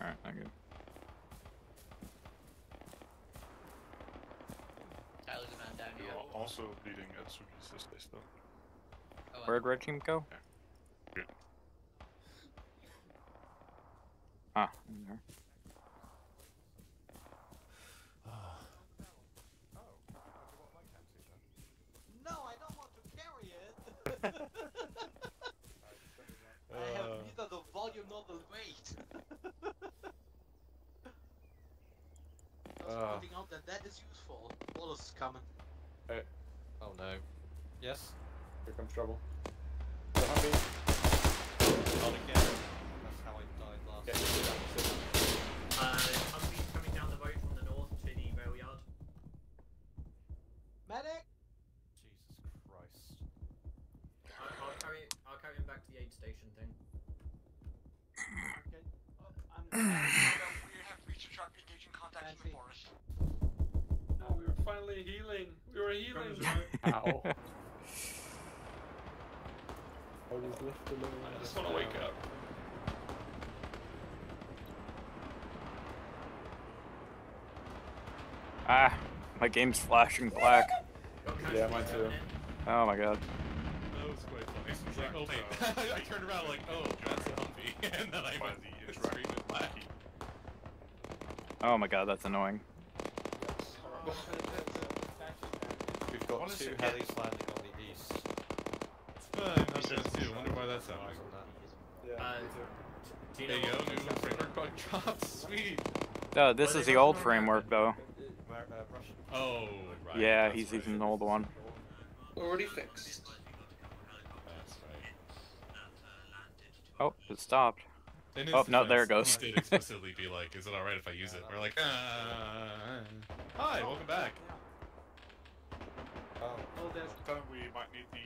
Alright, I'm good. Tyler's not down here. You're also bleeding at Suki's this though. Oh, where'd red team go? Yeah. Good. Ah, in there. No, I don't want to carry it! I have neither the volume nor the weight! Pointing out that that is useful. Wallace is coming. Hey. Oh no. Yes? Here comes trouble. Not again. That's how I died last time. Humvee's coming down the road from the north to the rail yard. Medic! Jesus Christ. I'll carry him back to the aid station thing. Okay. We have reached a truck engaging contact in the forest. No, we were finally healing. We were healing. Ow. I was left alone. I just want to wake up. Ah, my game's flashing black. Yeah, mine too. Oh my god. That was quite funny. It's like, oh wait. I turned around like, oh, that's a Humvee. And then I went the screen is black. Oh my god, that's annoying. We've got two helis landing on the east. I wonder why that's happening. Yeah. There you go, new framework bug dropped. Sweet. No, this is the old framework though. Oh, right. Yeah, he's using the old one. Already fixed. That's right. Oh, it stopped. Oh, no, there it goes. Did explicitly be like, is it alright if I use it? We're like, hi, welcome back. Oh, there's a time we might need the,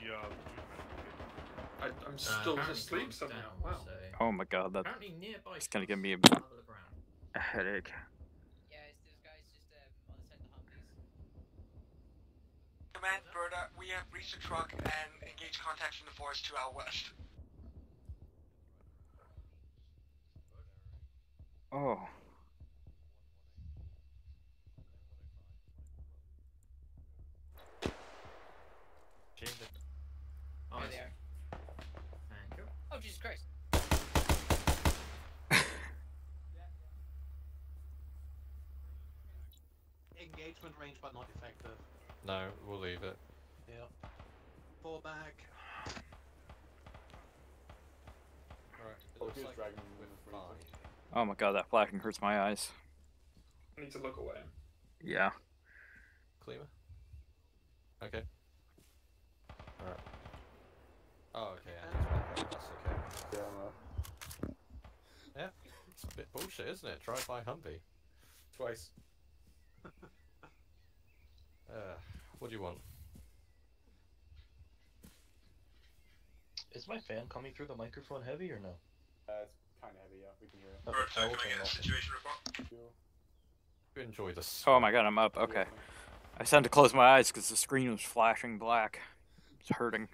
I'm still asleep somehow. Wow. Oh my god, that's gonna give me a headache. Yeah, this guy's just on the side of the Humvees. Command, Bertha, we have reached the truck and engaged contacts from the forest to our west. Oh. Changed it. Oh, there they are. Oh, Jesus Christ. Engagement range, but not effective. No, we'll leave it. Yep. Fall back. Alright, it looks like dragon with fine. Oh my god, that flashing hurts my eyes. I need to look away. Yeah. Claimer? Okay. Alright. Oh, okay. That's okay. Yeah, yeah, it's a bit bullshit, isn't it? Drive by Humvee. Twice. What do you want? Is my fan coming through the microphone heavy or no? It's kind of heavy, yeah. We can hear it. Bird, can I get a situation report? You enjoy this. Oh my god, I'm up. Okay. I had to close my eyes because the screen was flashing black. It's hurting.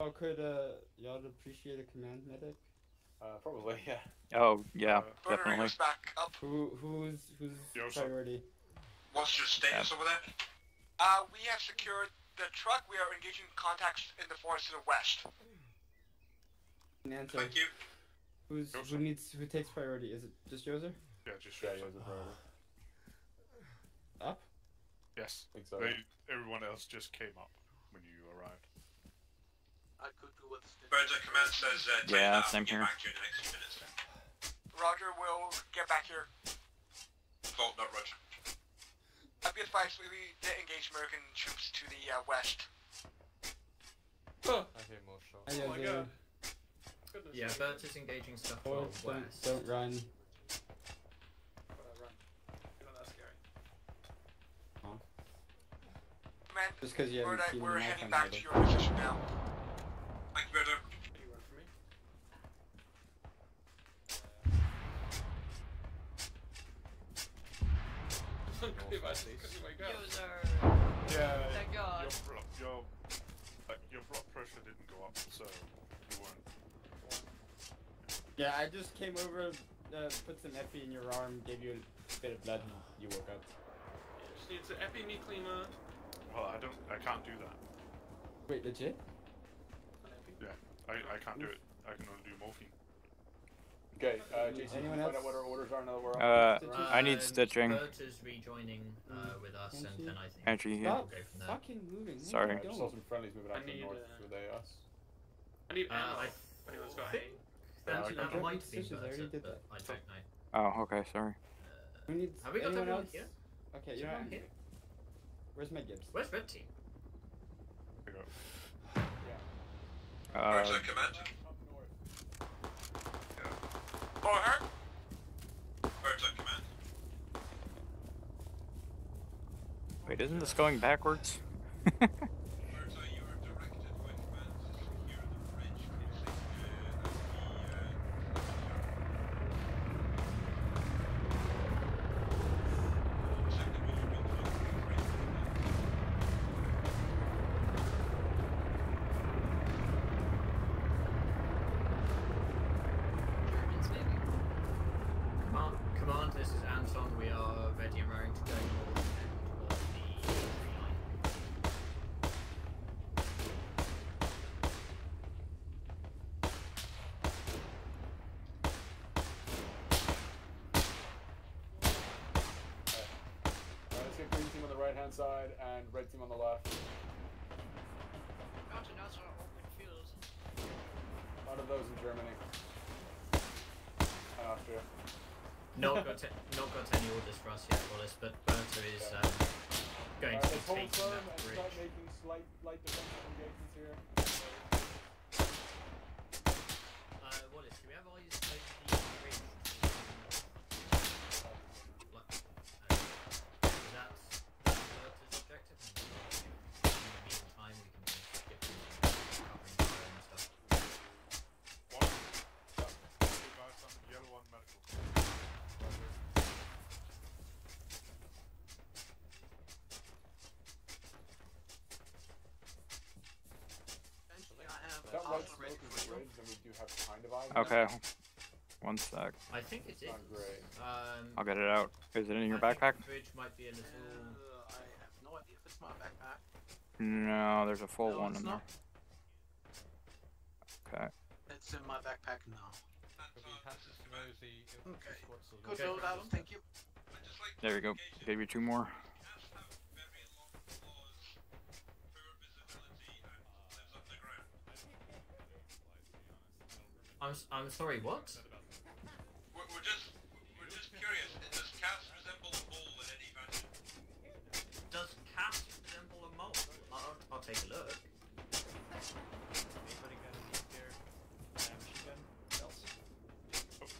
Oh, could y'all appreciate a command medic? Probably, yeah. Oh, yeah, definitely. Back up. Who's priority? What's your status over there? We have secured the truck. We are engaging contacts in the forest to the west. Anton. Thank you. Who takes priority? Is it just Yozer? Yeah, just Yozer priority. Up? Yes, exactly. Everyone else just came up when you arrived. I could do what the Birds of Command says, yeah, same here. Back here in the next few minutes. Roger, we'll get back here. Vault, not Roger. I've got advice, we engage American troops to the west. Oh. I hear more shots. Oh my god. Goodness. Yeah, Bert is engaging stuff from the west. Don't run. Just because you haven't seen the map, we're heading back to your position now. Thank you, Bertha. You run for me? Yeah, your blood pressure didn't go up, so you weren't. Yeah, I just came over, put some epi in your arm, gave you a bit of blood, and you woke up. Yeah, just need to epi me, Claimer. Well, I can't do that. Wait, legit? Yeah, I can't do it. I can only do morphine. Okay, Jason, can you find out what our orders are now that we're on? I need stitching. Bert is rejoining with us, and then I think entry here. We'll go from there. Fucking moving. Sorry. I saw some friendlies moving out to the north. Were they us? I need anyone's got hate. That might be Bert, but I don't know. Oh, okay, sorry. Have we got everyone here? Okay, you're on here. Where's my Gibbs? Where's Red Team? There you go. Yeah. Where's the command? Yeah. Over here! Where's the command? Wait, isn't this going backwards? Where's you are directed by command to secure the bridge side and red team on the left. Mountain House are open fields. A lot of those in Germany. After. Not got any orders for us yet, Wallace, but Bertha is going to be taking that bridge. Start making slight defensive engagements here. Wallace, do we have all your space to the bridge? Okay, one sec. I think it is. I'll get it out. Is it in your backpack? The bridge might be in this room. I have no idea if it's my backpack. No, there's a full one in there. Okay. It's in my backpack now. Okay. Good old Adam, thank you. There we go. Gave you two more. I'm sorry, what? We're just curious. Does Cass resemble a mole in any fashion? Does Cass resemble a mole? I'll take a look. Anybody got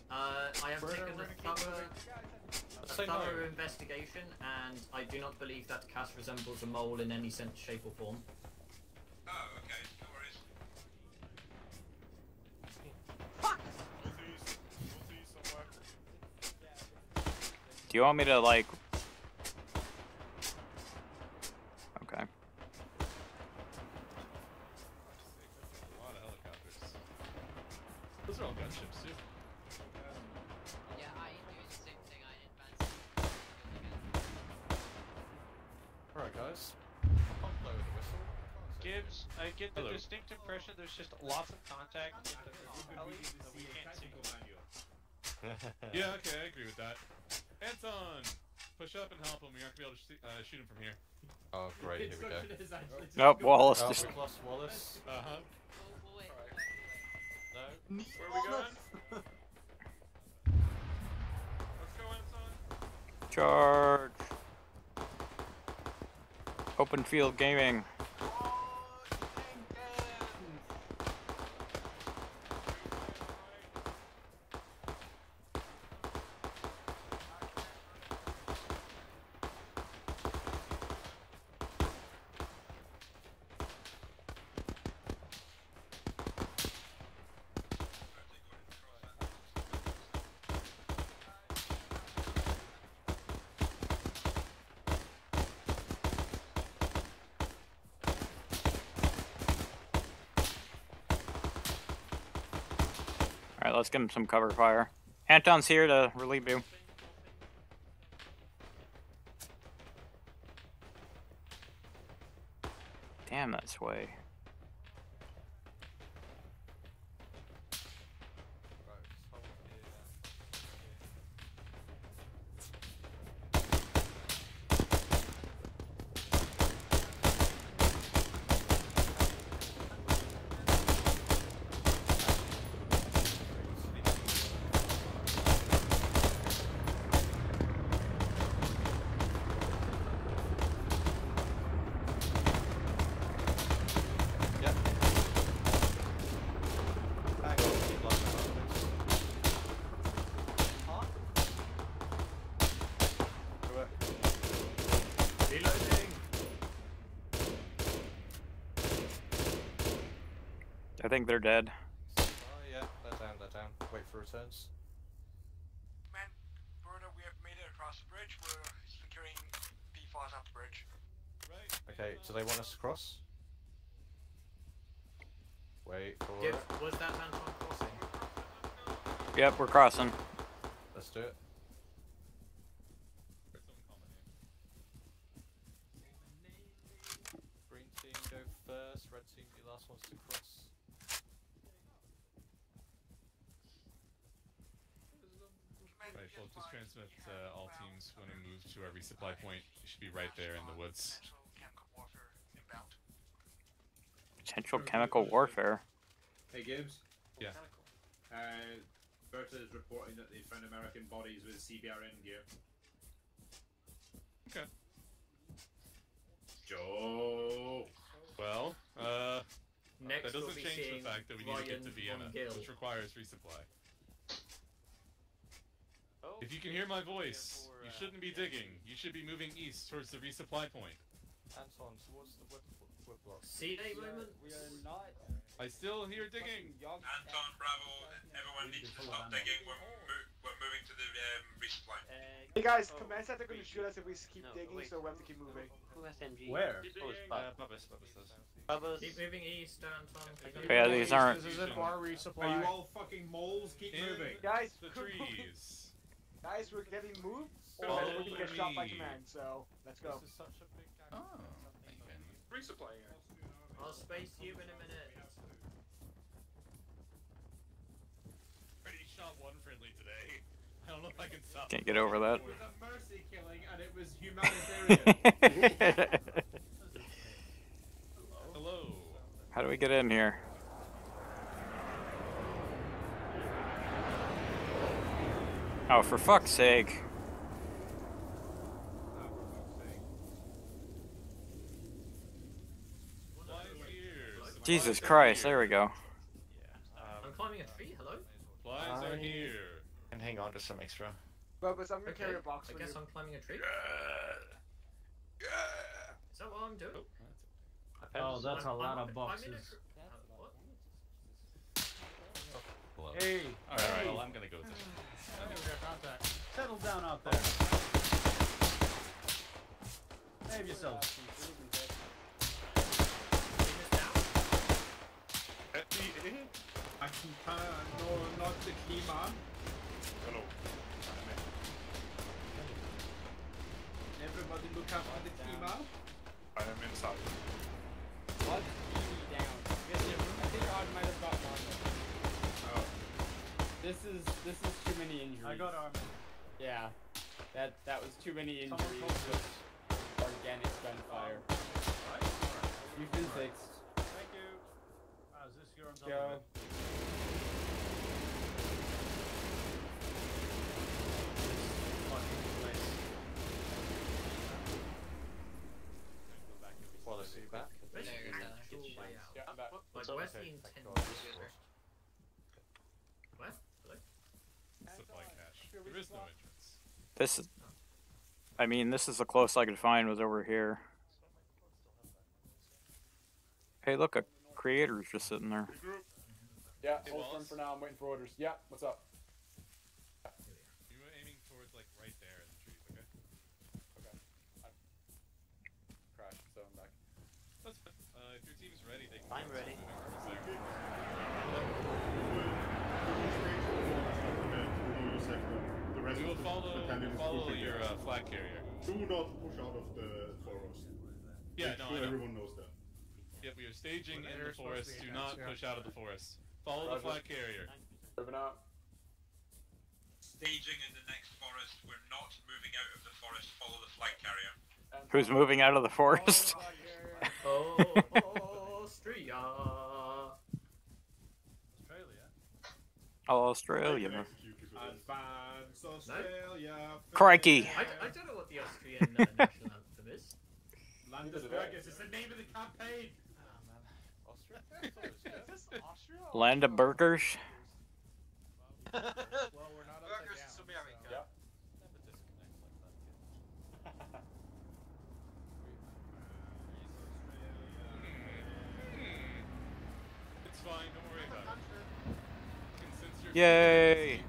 any there? I have taken a thorough investigation, and I do not believe that Cass resembles a mole in any sense, shape, or form. Oh, okay. Do you want me to, like... Okay. A lot of helicopters. Those are all gunships, too. Yeah, I do the same thing. I advanced. Alright, guys. Gibbs, I get the distinct impression there's just lots of contact in the alley that we can't see. Yeah, okay, I agree with that. Anton! Push up and help him. You're not gonna be able to shoot him from here. Oh great, here we go. Nope, Wallace just lost Wallace. Uh-huh. Oh boy. No. Where are we going? Let's go, Anton. Charge. Open field gaming. Let's give him some cover fire. Anton's here to relieve you. Damn, that's way. I think they're dead. Oh yeah, they're down, wait for returns. Man, Bruno, we have made it across the bridge, we're securing B5s up the bridge. Right. Okay, so they want us to cross? Wait for it. Was that Anton crossing? Yep, we're crossing. Let's do it. Green team go first, red team be last ones to cross. We'll just transmit all teams when we move to our resupply point. It should be right there in the woods. Potential chemical warfare? Hey Gibbs? Yeah. Bertha is reporting that they found American bodies with CBRN gear. Okay. Joe! Well, that doesn't change the fact that we need to get to Vienna, which requires resupply. If you can hear my voice, you shouldn't be digging. You should be moving east towards the resupply point. Anton, towards the wood block. See? We are not... I still hear digging. Anton, Bravo, everyone needs to stop digging. We're moving to the resupply. Hey guys, command said they're going to shoot us if we keep digging, so we have to keep moving. Where? Oh, it's Bubba's. Keep moving east, Anton. Yeah, these aren't... This isn't our resupply. Are you all fucking moles? Keep moving. Guys, the trees. Guys, we're getting moved, or we're gonna get shot by command, so let's go. This is such a big gag. Oh, resupply. I'll space you in a minute. Pretty shot one friendly today. I don't know if I can stop. Can't get over that. It was a mercy killing, and it was humanitarian. Hello. How do we get in here? Oh, for fuck's sake. Jesus Christ, there we go. I'm climbing a tree, hello? Flies are here. And hang on to some extra. Well, but I'm gonna carry a box with you. I guess I'm climbing a tree? Yeah. Is that what I'm doing? Oh, that's a lot of boxes. Hey! Alright, well, I'm gonna go with this. I think we got contact. Settle down out there. Save yourself. I can no, not the key man. Hello. Everybody look up at the key man. I am inside. What? Key down. I think I might have got one. This is too many injuries. I got armor. Yeah. That was too many injuries, just organic gunfire. You've been fixed. Thank you. Is this your on top of it? Wallace, are you back? No, yeah, I'm back. What's up? What? Hello? Supply cache. There is no entrance. This is... I mean, this is the closest I could find was over here. Hey, look, a creator's just sitting there. Yeah, hold firm for now. I'm waiting for orders. Yeah, what's up? You were aiming towards, like, right there in the trees, okay? Okay. I crashed, so I'm back. That's fine. If your team's ready, they can... I'm ready. You will follow your flag carrier. Do not push out of the forest. Yeah, no, I know. Everyone knows that. Yep, we are staging in the forest. Do not push out of the forest. Follow the flag carrier. Moving out. Staging in the next forest. We're not moving out of the forest. Follow the flag carrier. Who's moving out of the forest? Oh, Austria. Australia. Oh, Australia. Australia, crikey! I don't know what the Austrian national anthem is. Landesberg is the name of the campaign! Oh, Austria? Land of Burgers? Well, we're not up Burgers is America. Yep. It's fine, don't worry about it. Yay!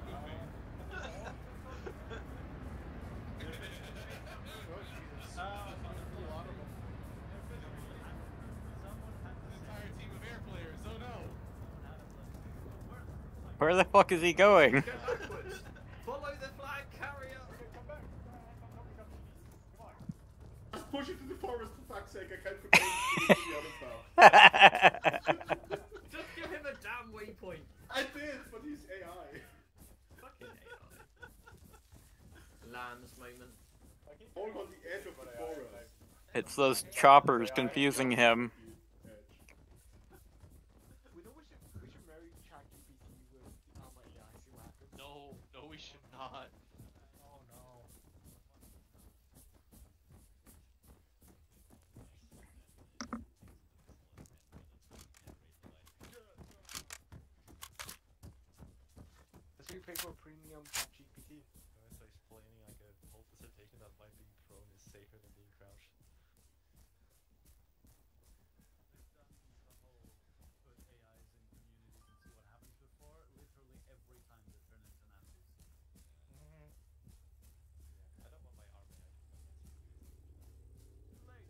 Where the fuck is he going? Follow the flag carrier! Just push it to the forest for fuck's sake, I can't compare it to the other. Just give him a damn waypoint. I did, but he's AI. Fucking AI. Lands moment. All on the edge of the forest. It's those choppers confusing him. Pay for a premium GPT. It's explaining like a whole dissertation that why being prone is safer than being crouched. They've done the whole put AIs in communities and see what happens before. Literally every time they turn into Nazis. I don't want my army. Too late.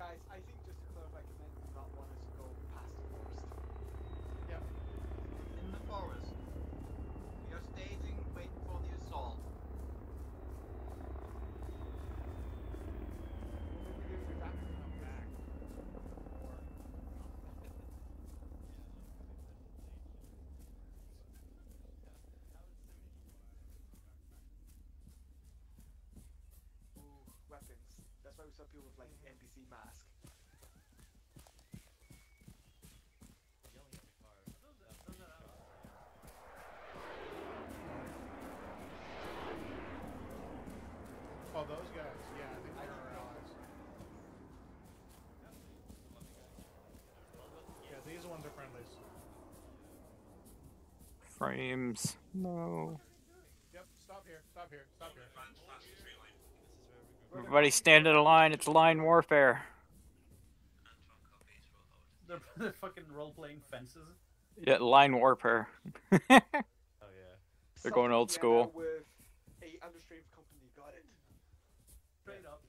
Guys, I think just to clarify, because I do not want us to go past the forest. Forest. We are staging, waiting for the assault. Ooh, weapons. That's why we saw people with like NPC masks. Oh, those guys, yeah, I think they're our allies. Yeah, these ones are friendlies. Frames, no. Yep, stop here, stop here, stop here. Everybody stand in a line, it's line warfare. They're fucking role-playing fences? Yeah, line warfare. Oh, yeah. They're going old school. With a understream company, got it.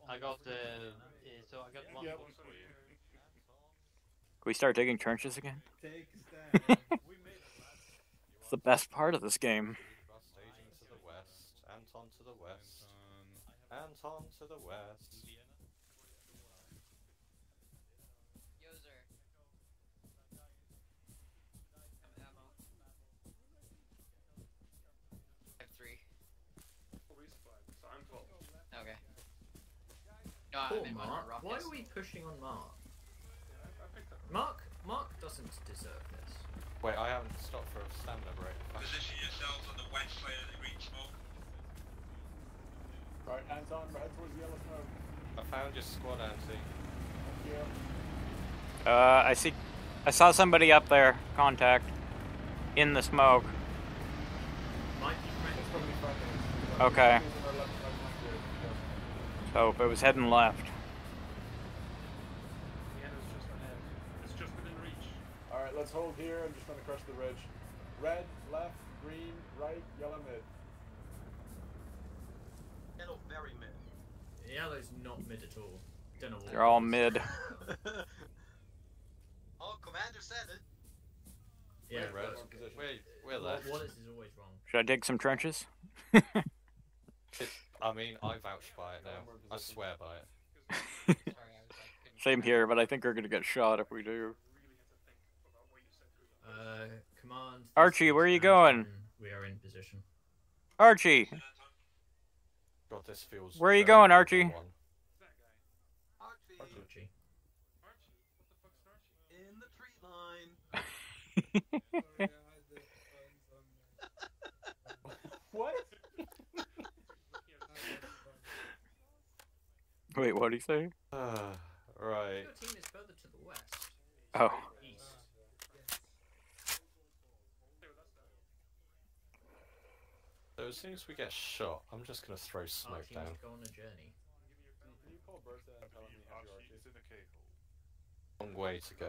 I got the. So I got one box for you. Can we start digging trenches again? It's the best part of this game. Staging to the west, Anton to the west, Anton to the west. Yozer. Have 3 that and they might not rock us. Why are we pushing on Mark? Yeah, I picked up. Mark doesn't deserve this. Wait, I haven't stopped for a stamina break. Position yourselves on the west side of the green smoke. Right hands on, right towards yellow smoke. I found your squad, Anthony. Thank you. I saw somebody up there. Contact. In the smoke. Okay. So if it was heading left. Yeah, it was just ahead. It's just within reach. Alright, let's hold here. I'm just going to crush the ridge. Red, left, green, right, yellow, mid. Yellow, very mid. Yellow's not mid at all. Don't know what they're all mid. Oh, commander said it. Yeah, wait, red. We're left. Wallace is always wrong. Should I dig some trenches? I mean, I vouch by it now. I swear by it. Same here, but I think we're gonna get shot if we do. Command. Archie, where are you going? We are in position. Archie. God, this feels. Where are you going, Archie? Archie. Archie. What the fuck's Archie? In the tree line. What? Wait, what did he say? Right. Your team is further to the west. Oh. East. So as soon as we get shot, I'm just gonna throw smoke down. Go on a journey. Can you call Bertha and tell him you have your long way to go.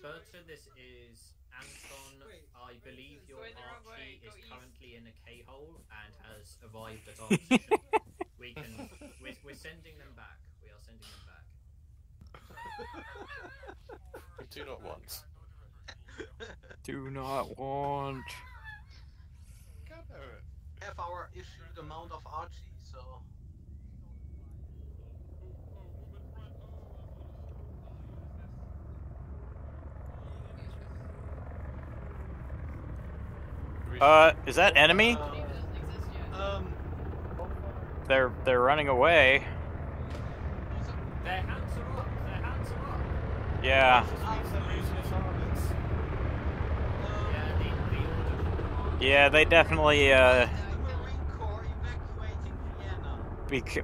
Bertha, this is Anton. I believe your Archie is currently in a K-hole and has arrived at our position. We can. We're sending them back. We are sending them back. We do not want. Do not want. Half hour issued amount of Archie, so. Is that enemy? They're running away. Their hands are up. Their hands are up. Yeah. Yeah, they definitely.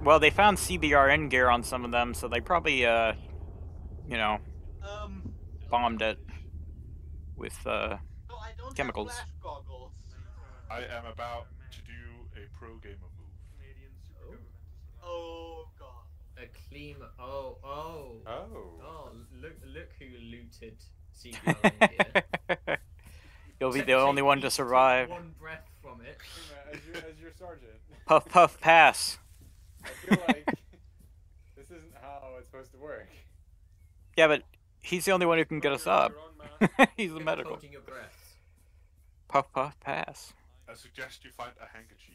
Well, they found CBRN gear on some of them, so they probably, you know, bombed it with chemicals. I am about to do a pro gamer move. Oh god. A clean. Oh, oh. Oh. Oh, look who looted CBRN here. You'll be the only one to survive. One breath from it. As your sergeant. Puff, puff, pass. I feel like this isn't how it's supposed to work. Yeah, but he's the only one who can get us up. He's the medical. Puff, puff, pass. I suggest you find a handkerchief.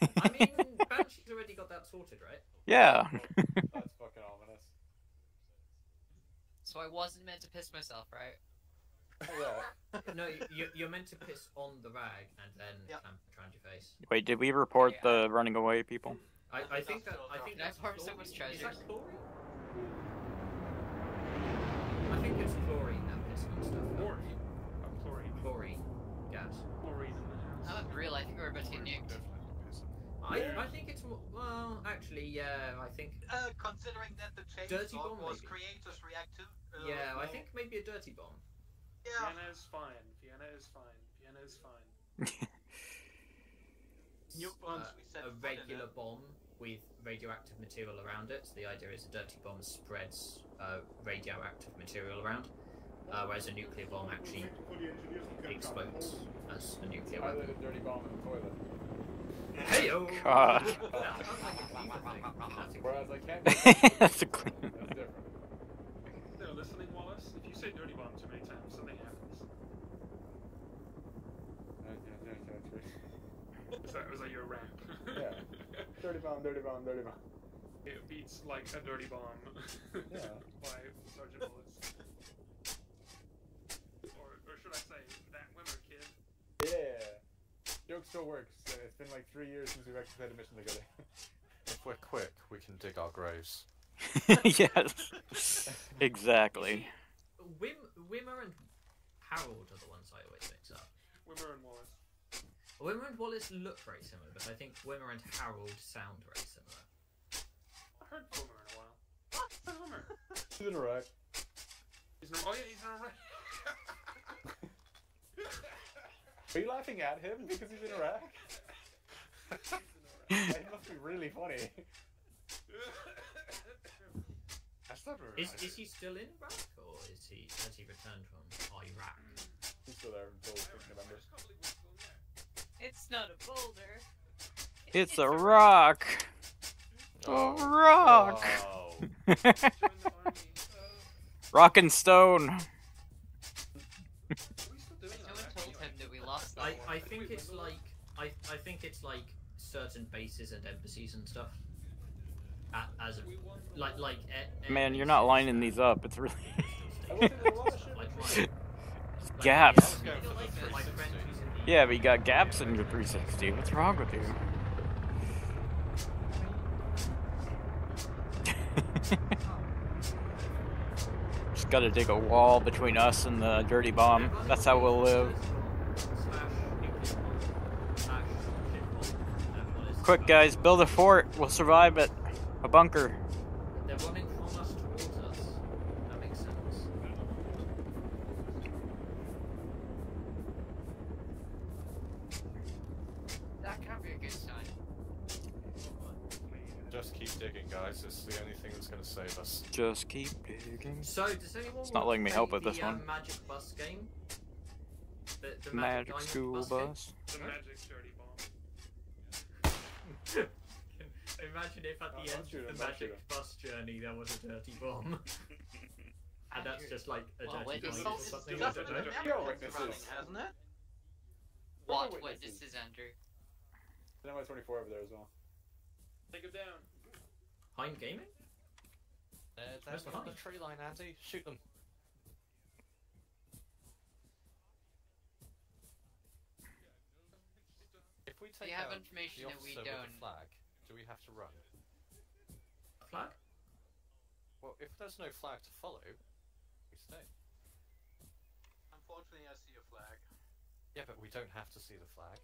I mean, Banshee's already got that sorted, right? Yeah. That's fucking ominous. So I wasn't meant to piss myself, right? Yeah. No, you're meant to piss on the rag and then drown your face. Wait, did we report the running away people? I think that I think that's part of someone's treasure. Is that chlorine? I think it's chlorine that piss on stuff. Chlorine. Chlorine. Gas. Chlorine in the house. Not real. I think we're about to get nuked. I think it's more, well, actually, yeah, I think... considering that the dirty bomb was creators react to... yeah, I think maybe a dirty bomb. Yeah. Vienna is fine. Vienna is fine. Vienna is fine. A regular bomb with radioactive material around it. So the idea is a dirty bomb spreads radioactive material around, whereas a nuclear bomb actually explodes as a nuclear weapon. I lit a dirty bomb in the toilet. Hey-o! God. Whereas I can't... That's a clean... That's different. They're listening, Wallace. If you say dirty bomb too many times, something happens. Was that your rap? Yeah. Dirty bomb, dirty bomb, dirty bomb. It beats like a dirty bomb. Yeah. By Sergeant Wallace. Or should I say, that Wimmer kid. Yeah. Joke still works. It's been like 3 years since we've actually played a mission together. If we're quick, we can dig our graves. Yes. Exactly. Wimmer and Harold are the ones I always mix up. Wimmer and Wallace. Wimmer and Wallace look very similar, but I think Wimmer and Harold sound very similar. I heard Wimmer in a while. What? Where's Wimmer? He's been alright. He's not. Oh yeah, he's not alright. Are you laughing at him because he's in Iraq? It must be really funny. Is he still in Iraq, or is he, has he returned from Iraq? He's still there until November. It's not a boulder. It's a rock. Oh. A rock. Oh. Rock and stone. I think it's like certain bases and embassies and stuff. Man, you're not lining these up. It's really gaps. Yeah, but you got gaps in your 360. What's wrong with you? Just gotta dig a wall between us and the dirty bomb. That's how we'll live. Quick, guys, build a fort. We'll survive it. A bunker. They're running from us towards us. That makes sense. That can't be a good sign. Just keep digging, guys. It's the only thing that's going to save us. Just keep digging. So, does anyone it's not letting me help with this one. Magic bus game? The magic school bus? The magic dirty bomb. Imagine if at the end of the magic bus journey there was a dirty bomb. And that's just like a dirty bomb or something. That's what hasn't it? What witnesses, Andrew? There's number 24 over there as well. Take him down. Hind gaming? There's behind the tree line, Andy. Shoot them. If we take out information that we don't flag, do we have to run? A flag? Well, if there's no flag to follow, we stay. Unfortunately, I see a flag. Yeah, but we don't have to see the flag.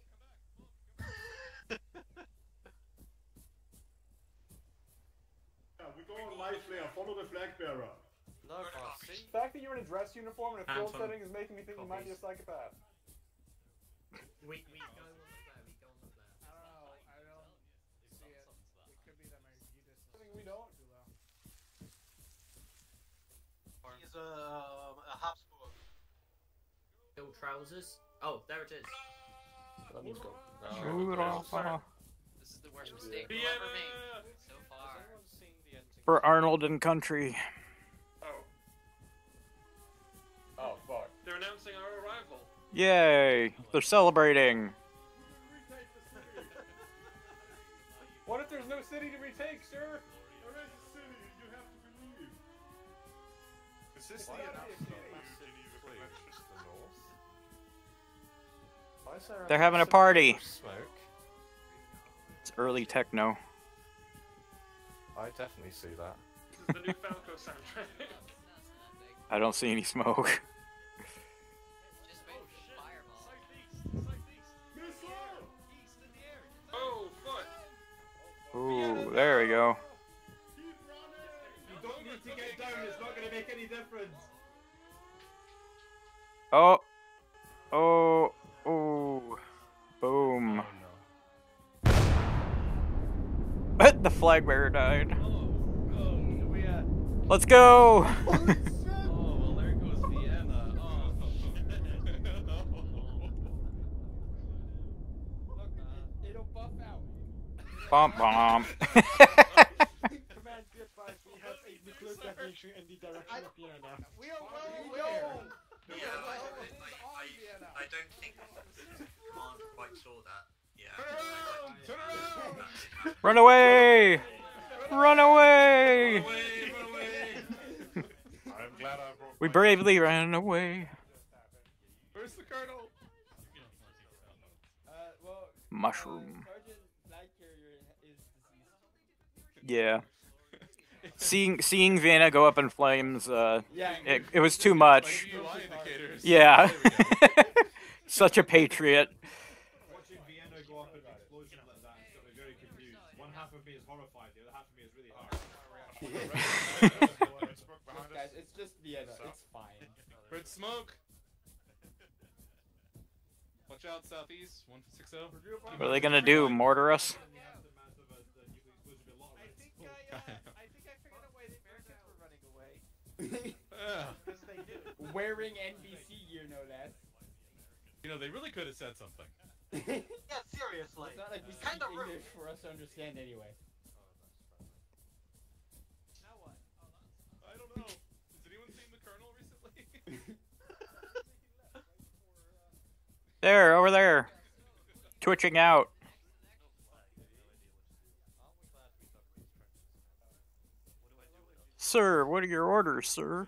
Yeah, we go on lightly and follow the flag bearer. No, the fact that you're in a dress uniform and a field setting is making me think you might be a psychopath. We go on. He's a Habsburg. Little trousers. Oh, there it is. This is the worst mistake we've ever made so far. For Arnold and Country. Oh. Oh, fuck. They're announcing our arrival. Yay! They're celebrating. What if there's no city to retake, sir? Is this the announcement? They're having a party. It's early techno. I definitely see that. This is the new Falco soundtrack. I don't see any smoke. Oh, fuck. Ooh, there we go. To get down, it's not going to make any difference. Oh. Oh. Oh. Boom. Oh, no. The flag bearer died. Oh, we, let's go! Oh, well, there goes Vienna. Oh. Look, it'll buff out. Bump, bump. In the direction of Vienna. We are well aware. Yeah, I don't think command quite saw that. Yeah. Run away! Run away! I'm glad I brought. We bravely ran away. Where's the Colonel? Mushroom. Yeah. Seeing Vienna go up in flames, it was too much. Yeah. Such a patriot. Watching Vienna go up in an explosion like that has got me very confused. One half of me is horrified, the other half of me is really hard. Guys, it's just Vienna, it's fine. Red smoke! Watch out, southeast, 160. What are they gonna do? Mortar us? I think I figured out why the Americans were running away. Because they do. Wearing NBC gear, no less. You know, they really could have said something. Yeah, seriously. It's not like we speak English for us to understand anyway. Now what? I don't know. Has anyone seen the Colonel recently? There, over there. Twitching out. Sir, what are your orders, sir?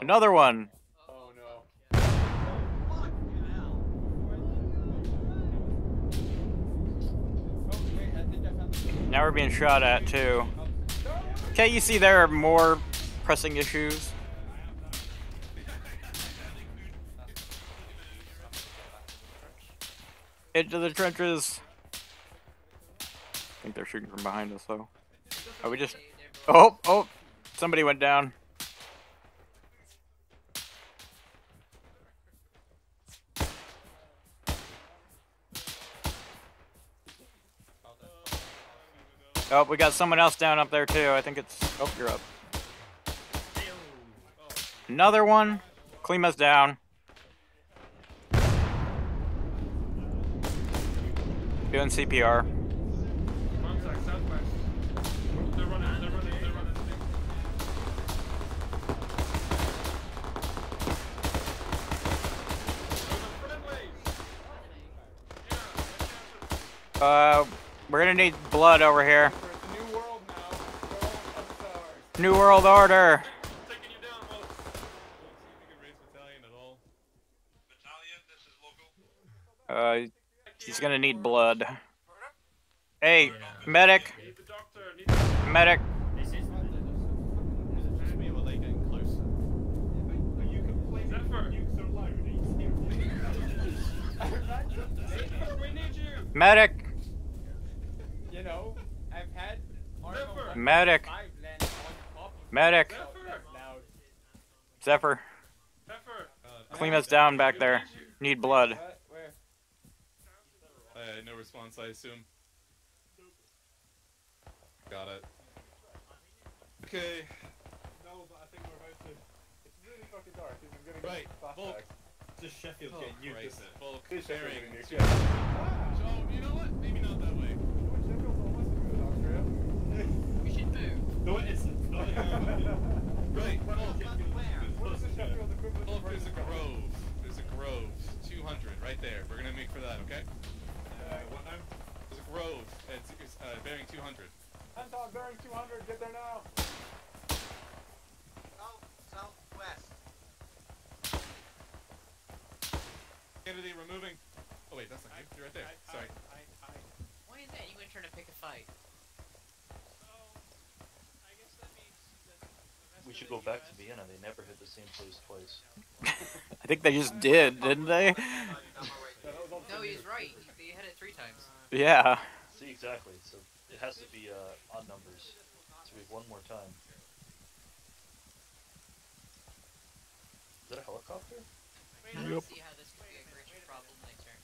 Another one. Oh no. Now we're being shot at too. Can't you see there are more pressing issues? Into the trenches. I think they're shooting from behind us, though. Oh, we just... Oh, oh! Somebody went down. Oh, we got someone else down up there, too. I think it's... Oh, you're up. Another one. Klima's down. Doing CPR. We're gonna need blood over here. New world now. New world order. Taking you down, Wallace. Battalion, this is local. He's gonna need blood. Hey, medic. Medic. Medic. Medic. Medic. Zephyr. Clean us down back there. Need blood. No response, I assume. Got it. Okay. No, but I think we're about to. It's really fucking dark. I'm gonna get flashbacks. Just Sheffield getting used to it. Bulk carrying. So, you know what? Maybe not that way. No, it isn't. No, right. Bulk, there's a grove. There's a grove. 200, right there. We're going to make for that, okay? What time? There's a grove. It's bearing 200. Anton, bearing 200. Get there now. Southwest. Kennedy, removing. Oh, wait, that's not you. You're right there. Sorry. Why is that? You went trying to pick a fight. We should go back to Vienna. They never hit the same place twice. I think they just did, didn't they? No, he's right. They hit it 3 times. Yeah. See, exactly. So it has to be odd numbers. So we have one more time. Is that a helicopter? Wait, let's see how this could be a great problem next turn.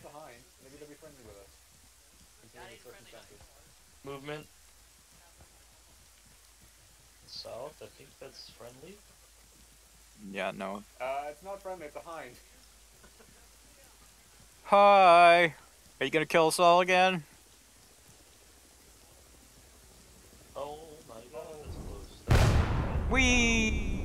Behind. Maybe they'll be friendly with us. Movement. South, I think that's friendly. Yeah, no. It's not friendly, it's behind. Hi! Are you gonna kill us all again? Oh my god, that's close. Whee!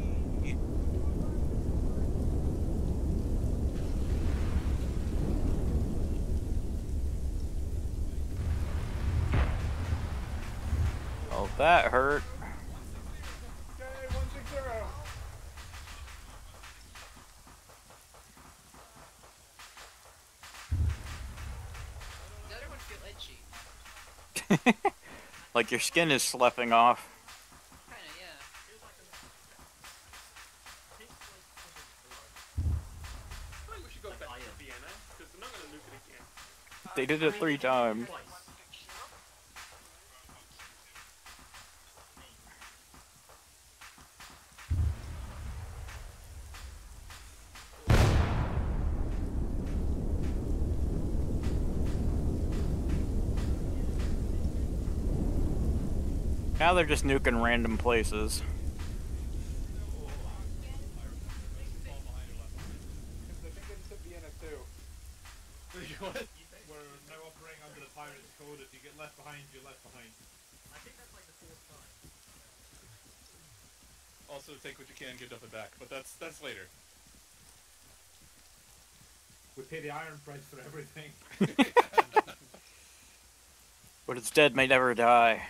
Oh, that hurt. Like your skin is sloughing off. Kinda, yeah. I think we should go back to Vienna, because they're not going to nuke it again. They did it 3 times. Now they're just nuking random places. Also, take what you can, give nothing back, but that's later. We pay the iron price for everything. What is dead may never die.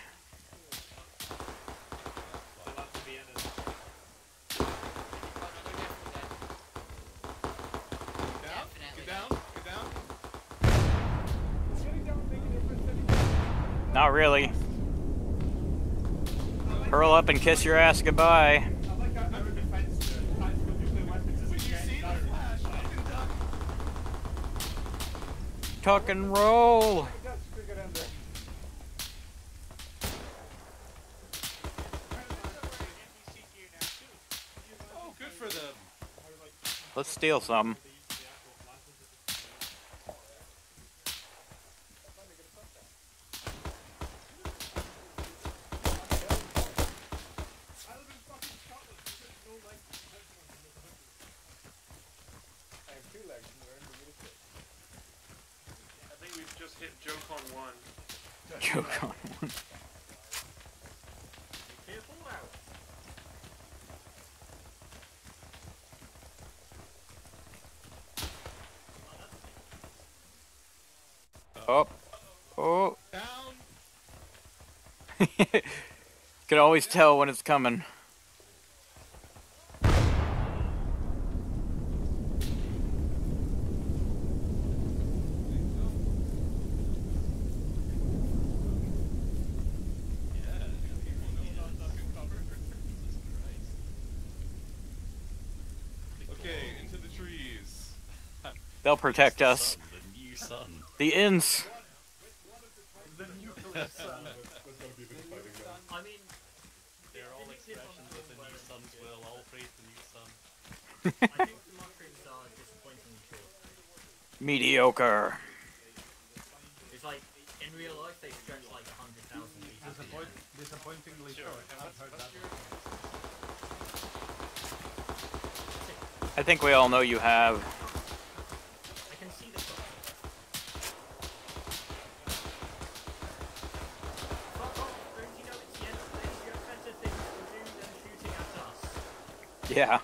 Not really. Curl up and kiss your ass goodbye. Tuck and roll. Let's steal some. You can always tell when it's coming. Okay, into the trees. They'll protect us. The Inns. Mediocre. It's like in real life they stretch like 100,000 meters. Disappointingly short. I think we all know you have. I can see the shooting at us. Yeah.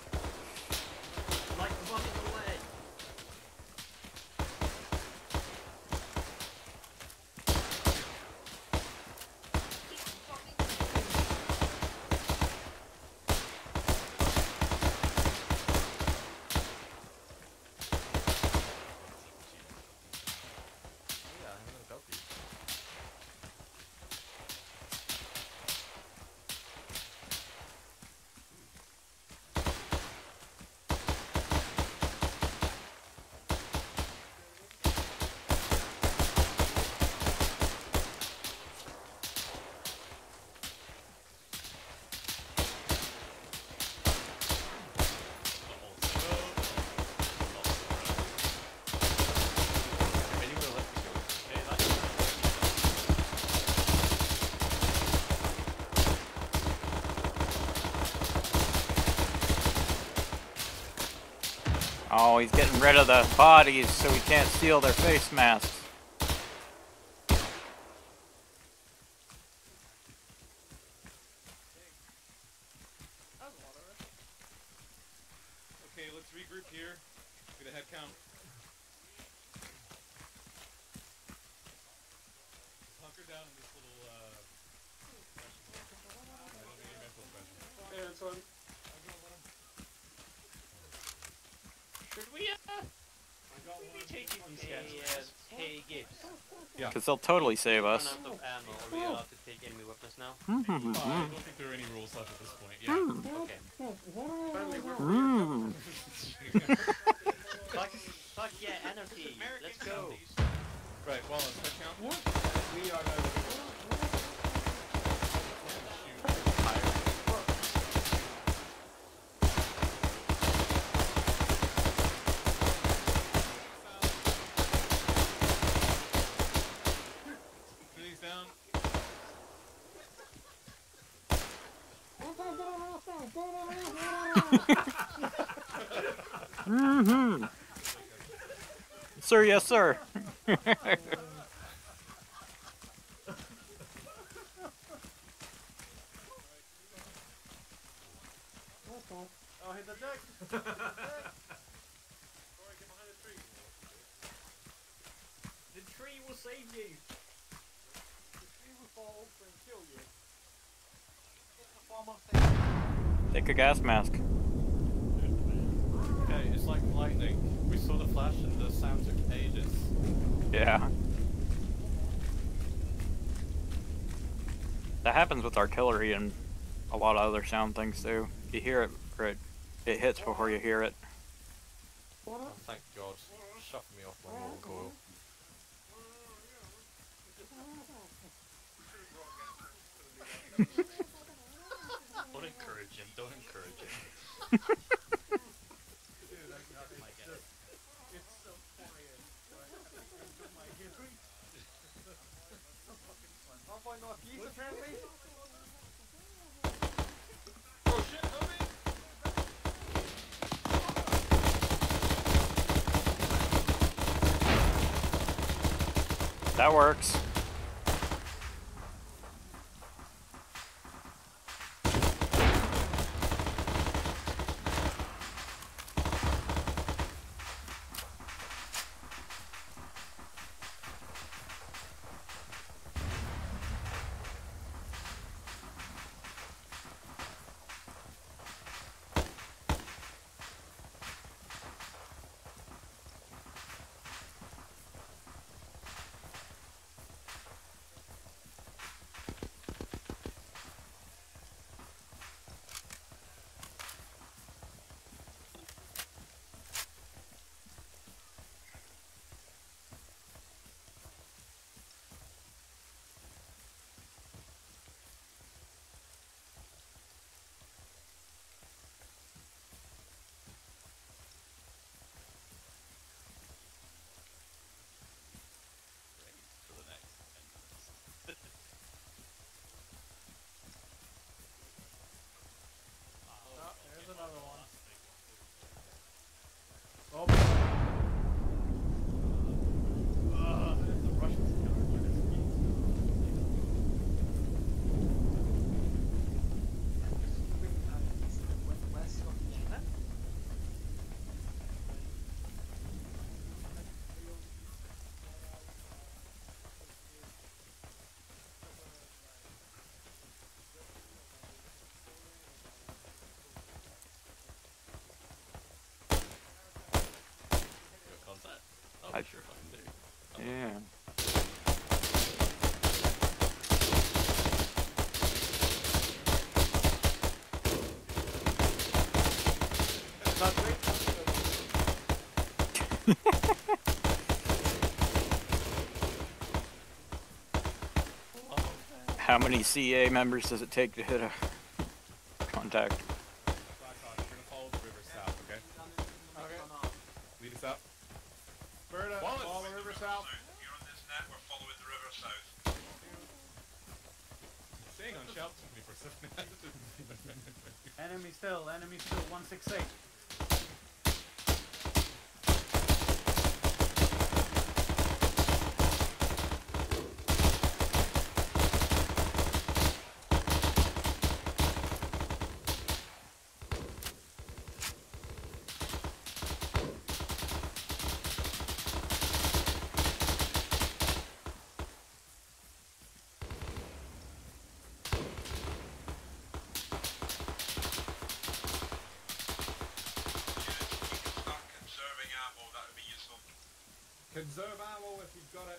Oh, he's getting rid of the bodies so he can't steal their face masks. Okay, let's regroup here. Get a head count. Hunker down in this little, Hey, Anton. Should we, Hey Gibbs. Yeah. Because they'll totally save us. Ammo. Are we allowed to take enemy weapons now? I don't think there are any rules left at this point. Yeah. Okay. Fuck yeah, anarchy. Let's go. Right, Wallace, that count? We are going to Sir, yes, sir. Take a gas mask. Okay, it's like lightning. We saw the flash and the sound took ages. Yeah. That happens with artillery and a lot of other sound things too. You hear it, or it hits before you hear it. Oh, thank God. Shut me off my normal coil. Don't encourage him, don't encourage him. Dude, I get it. It's so quiet. I'll find off keys apparently. Oh shit, homie! That works. Sure if I can do. Yeah. How many CA members does it take to hit a contact? Conserve ammo if you've got it.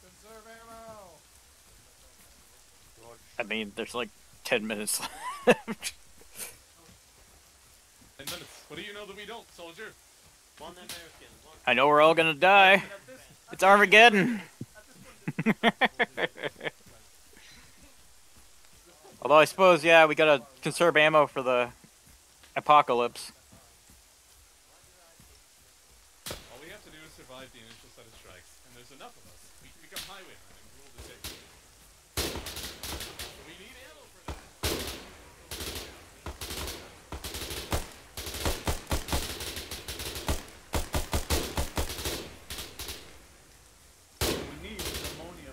Conserve ammo. I mean, there's like 10 minutes left. 10 minutes. What do you know that we don't, soldier? One American. One. I know we're all gonna die. It's Armageddon. Although I suppose, yeah, we gotta conserve ammo for the apocalypse. All we have to do is survive the initial set of strikes, and there's enough of us. We can become highwaymen and rule the territory. We need ammo for that. We need ammonia or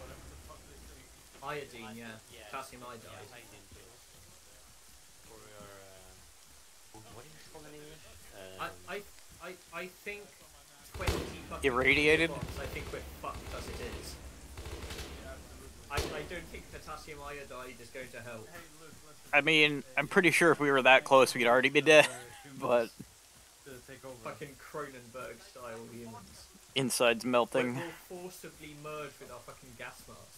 whatever the fuck they think. Iodine, yeah. Cassie and I died. I think 20 fucking irradiated. Bombs, I think we're fucked as it is. I don't think potassium iodide is going to help. I mean, I'm pretty sure if we were that close, we'd already be dead. But fucking Cronenberg style humans. Inside's melting. We'll forcibly merge with our fucking gas masks.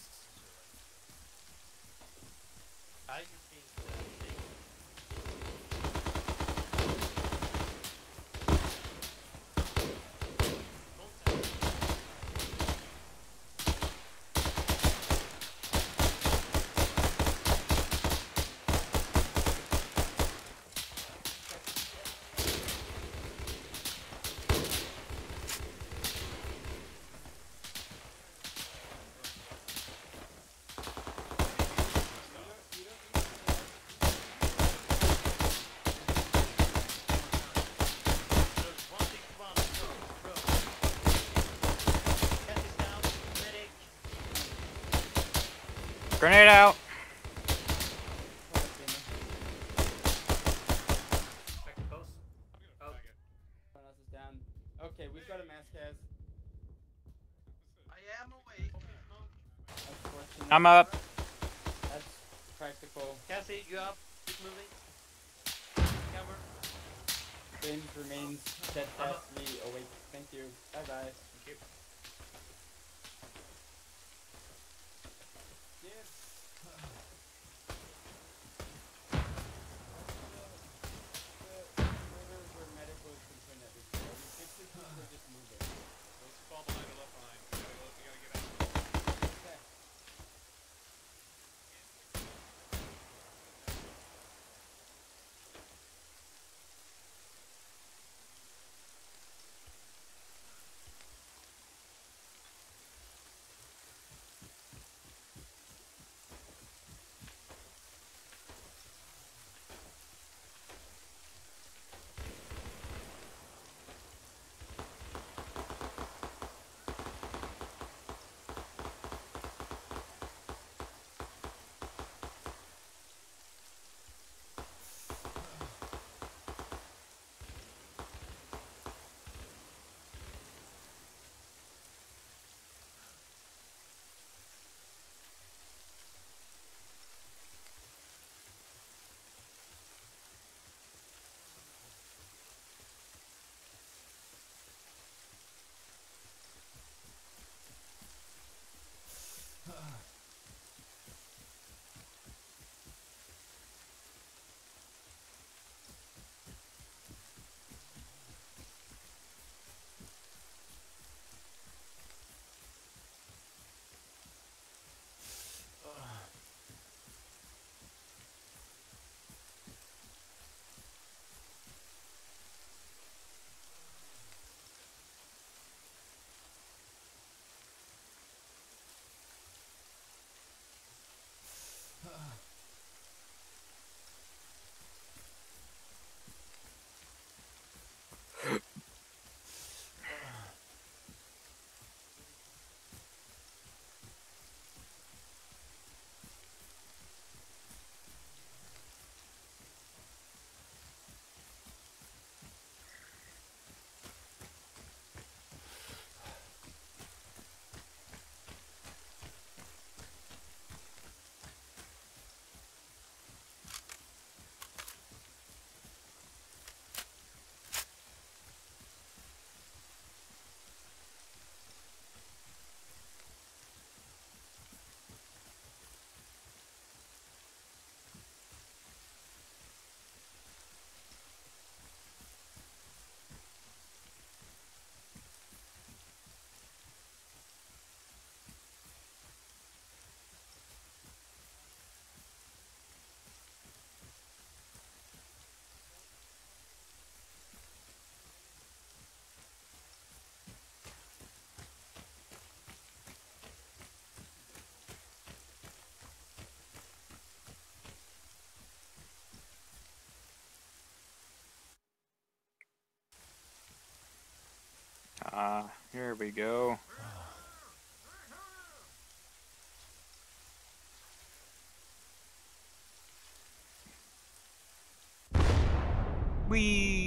Grenade out! Check the post. Oh. Okay, we've got a mass cast. I am awake. I'm up. That's practical. Cassie, you up? Keep moving. Cover. James remains steadfastly awake. Thank you. Bye bye. Thank you. we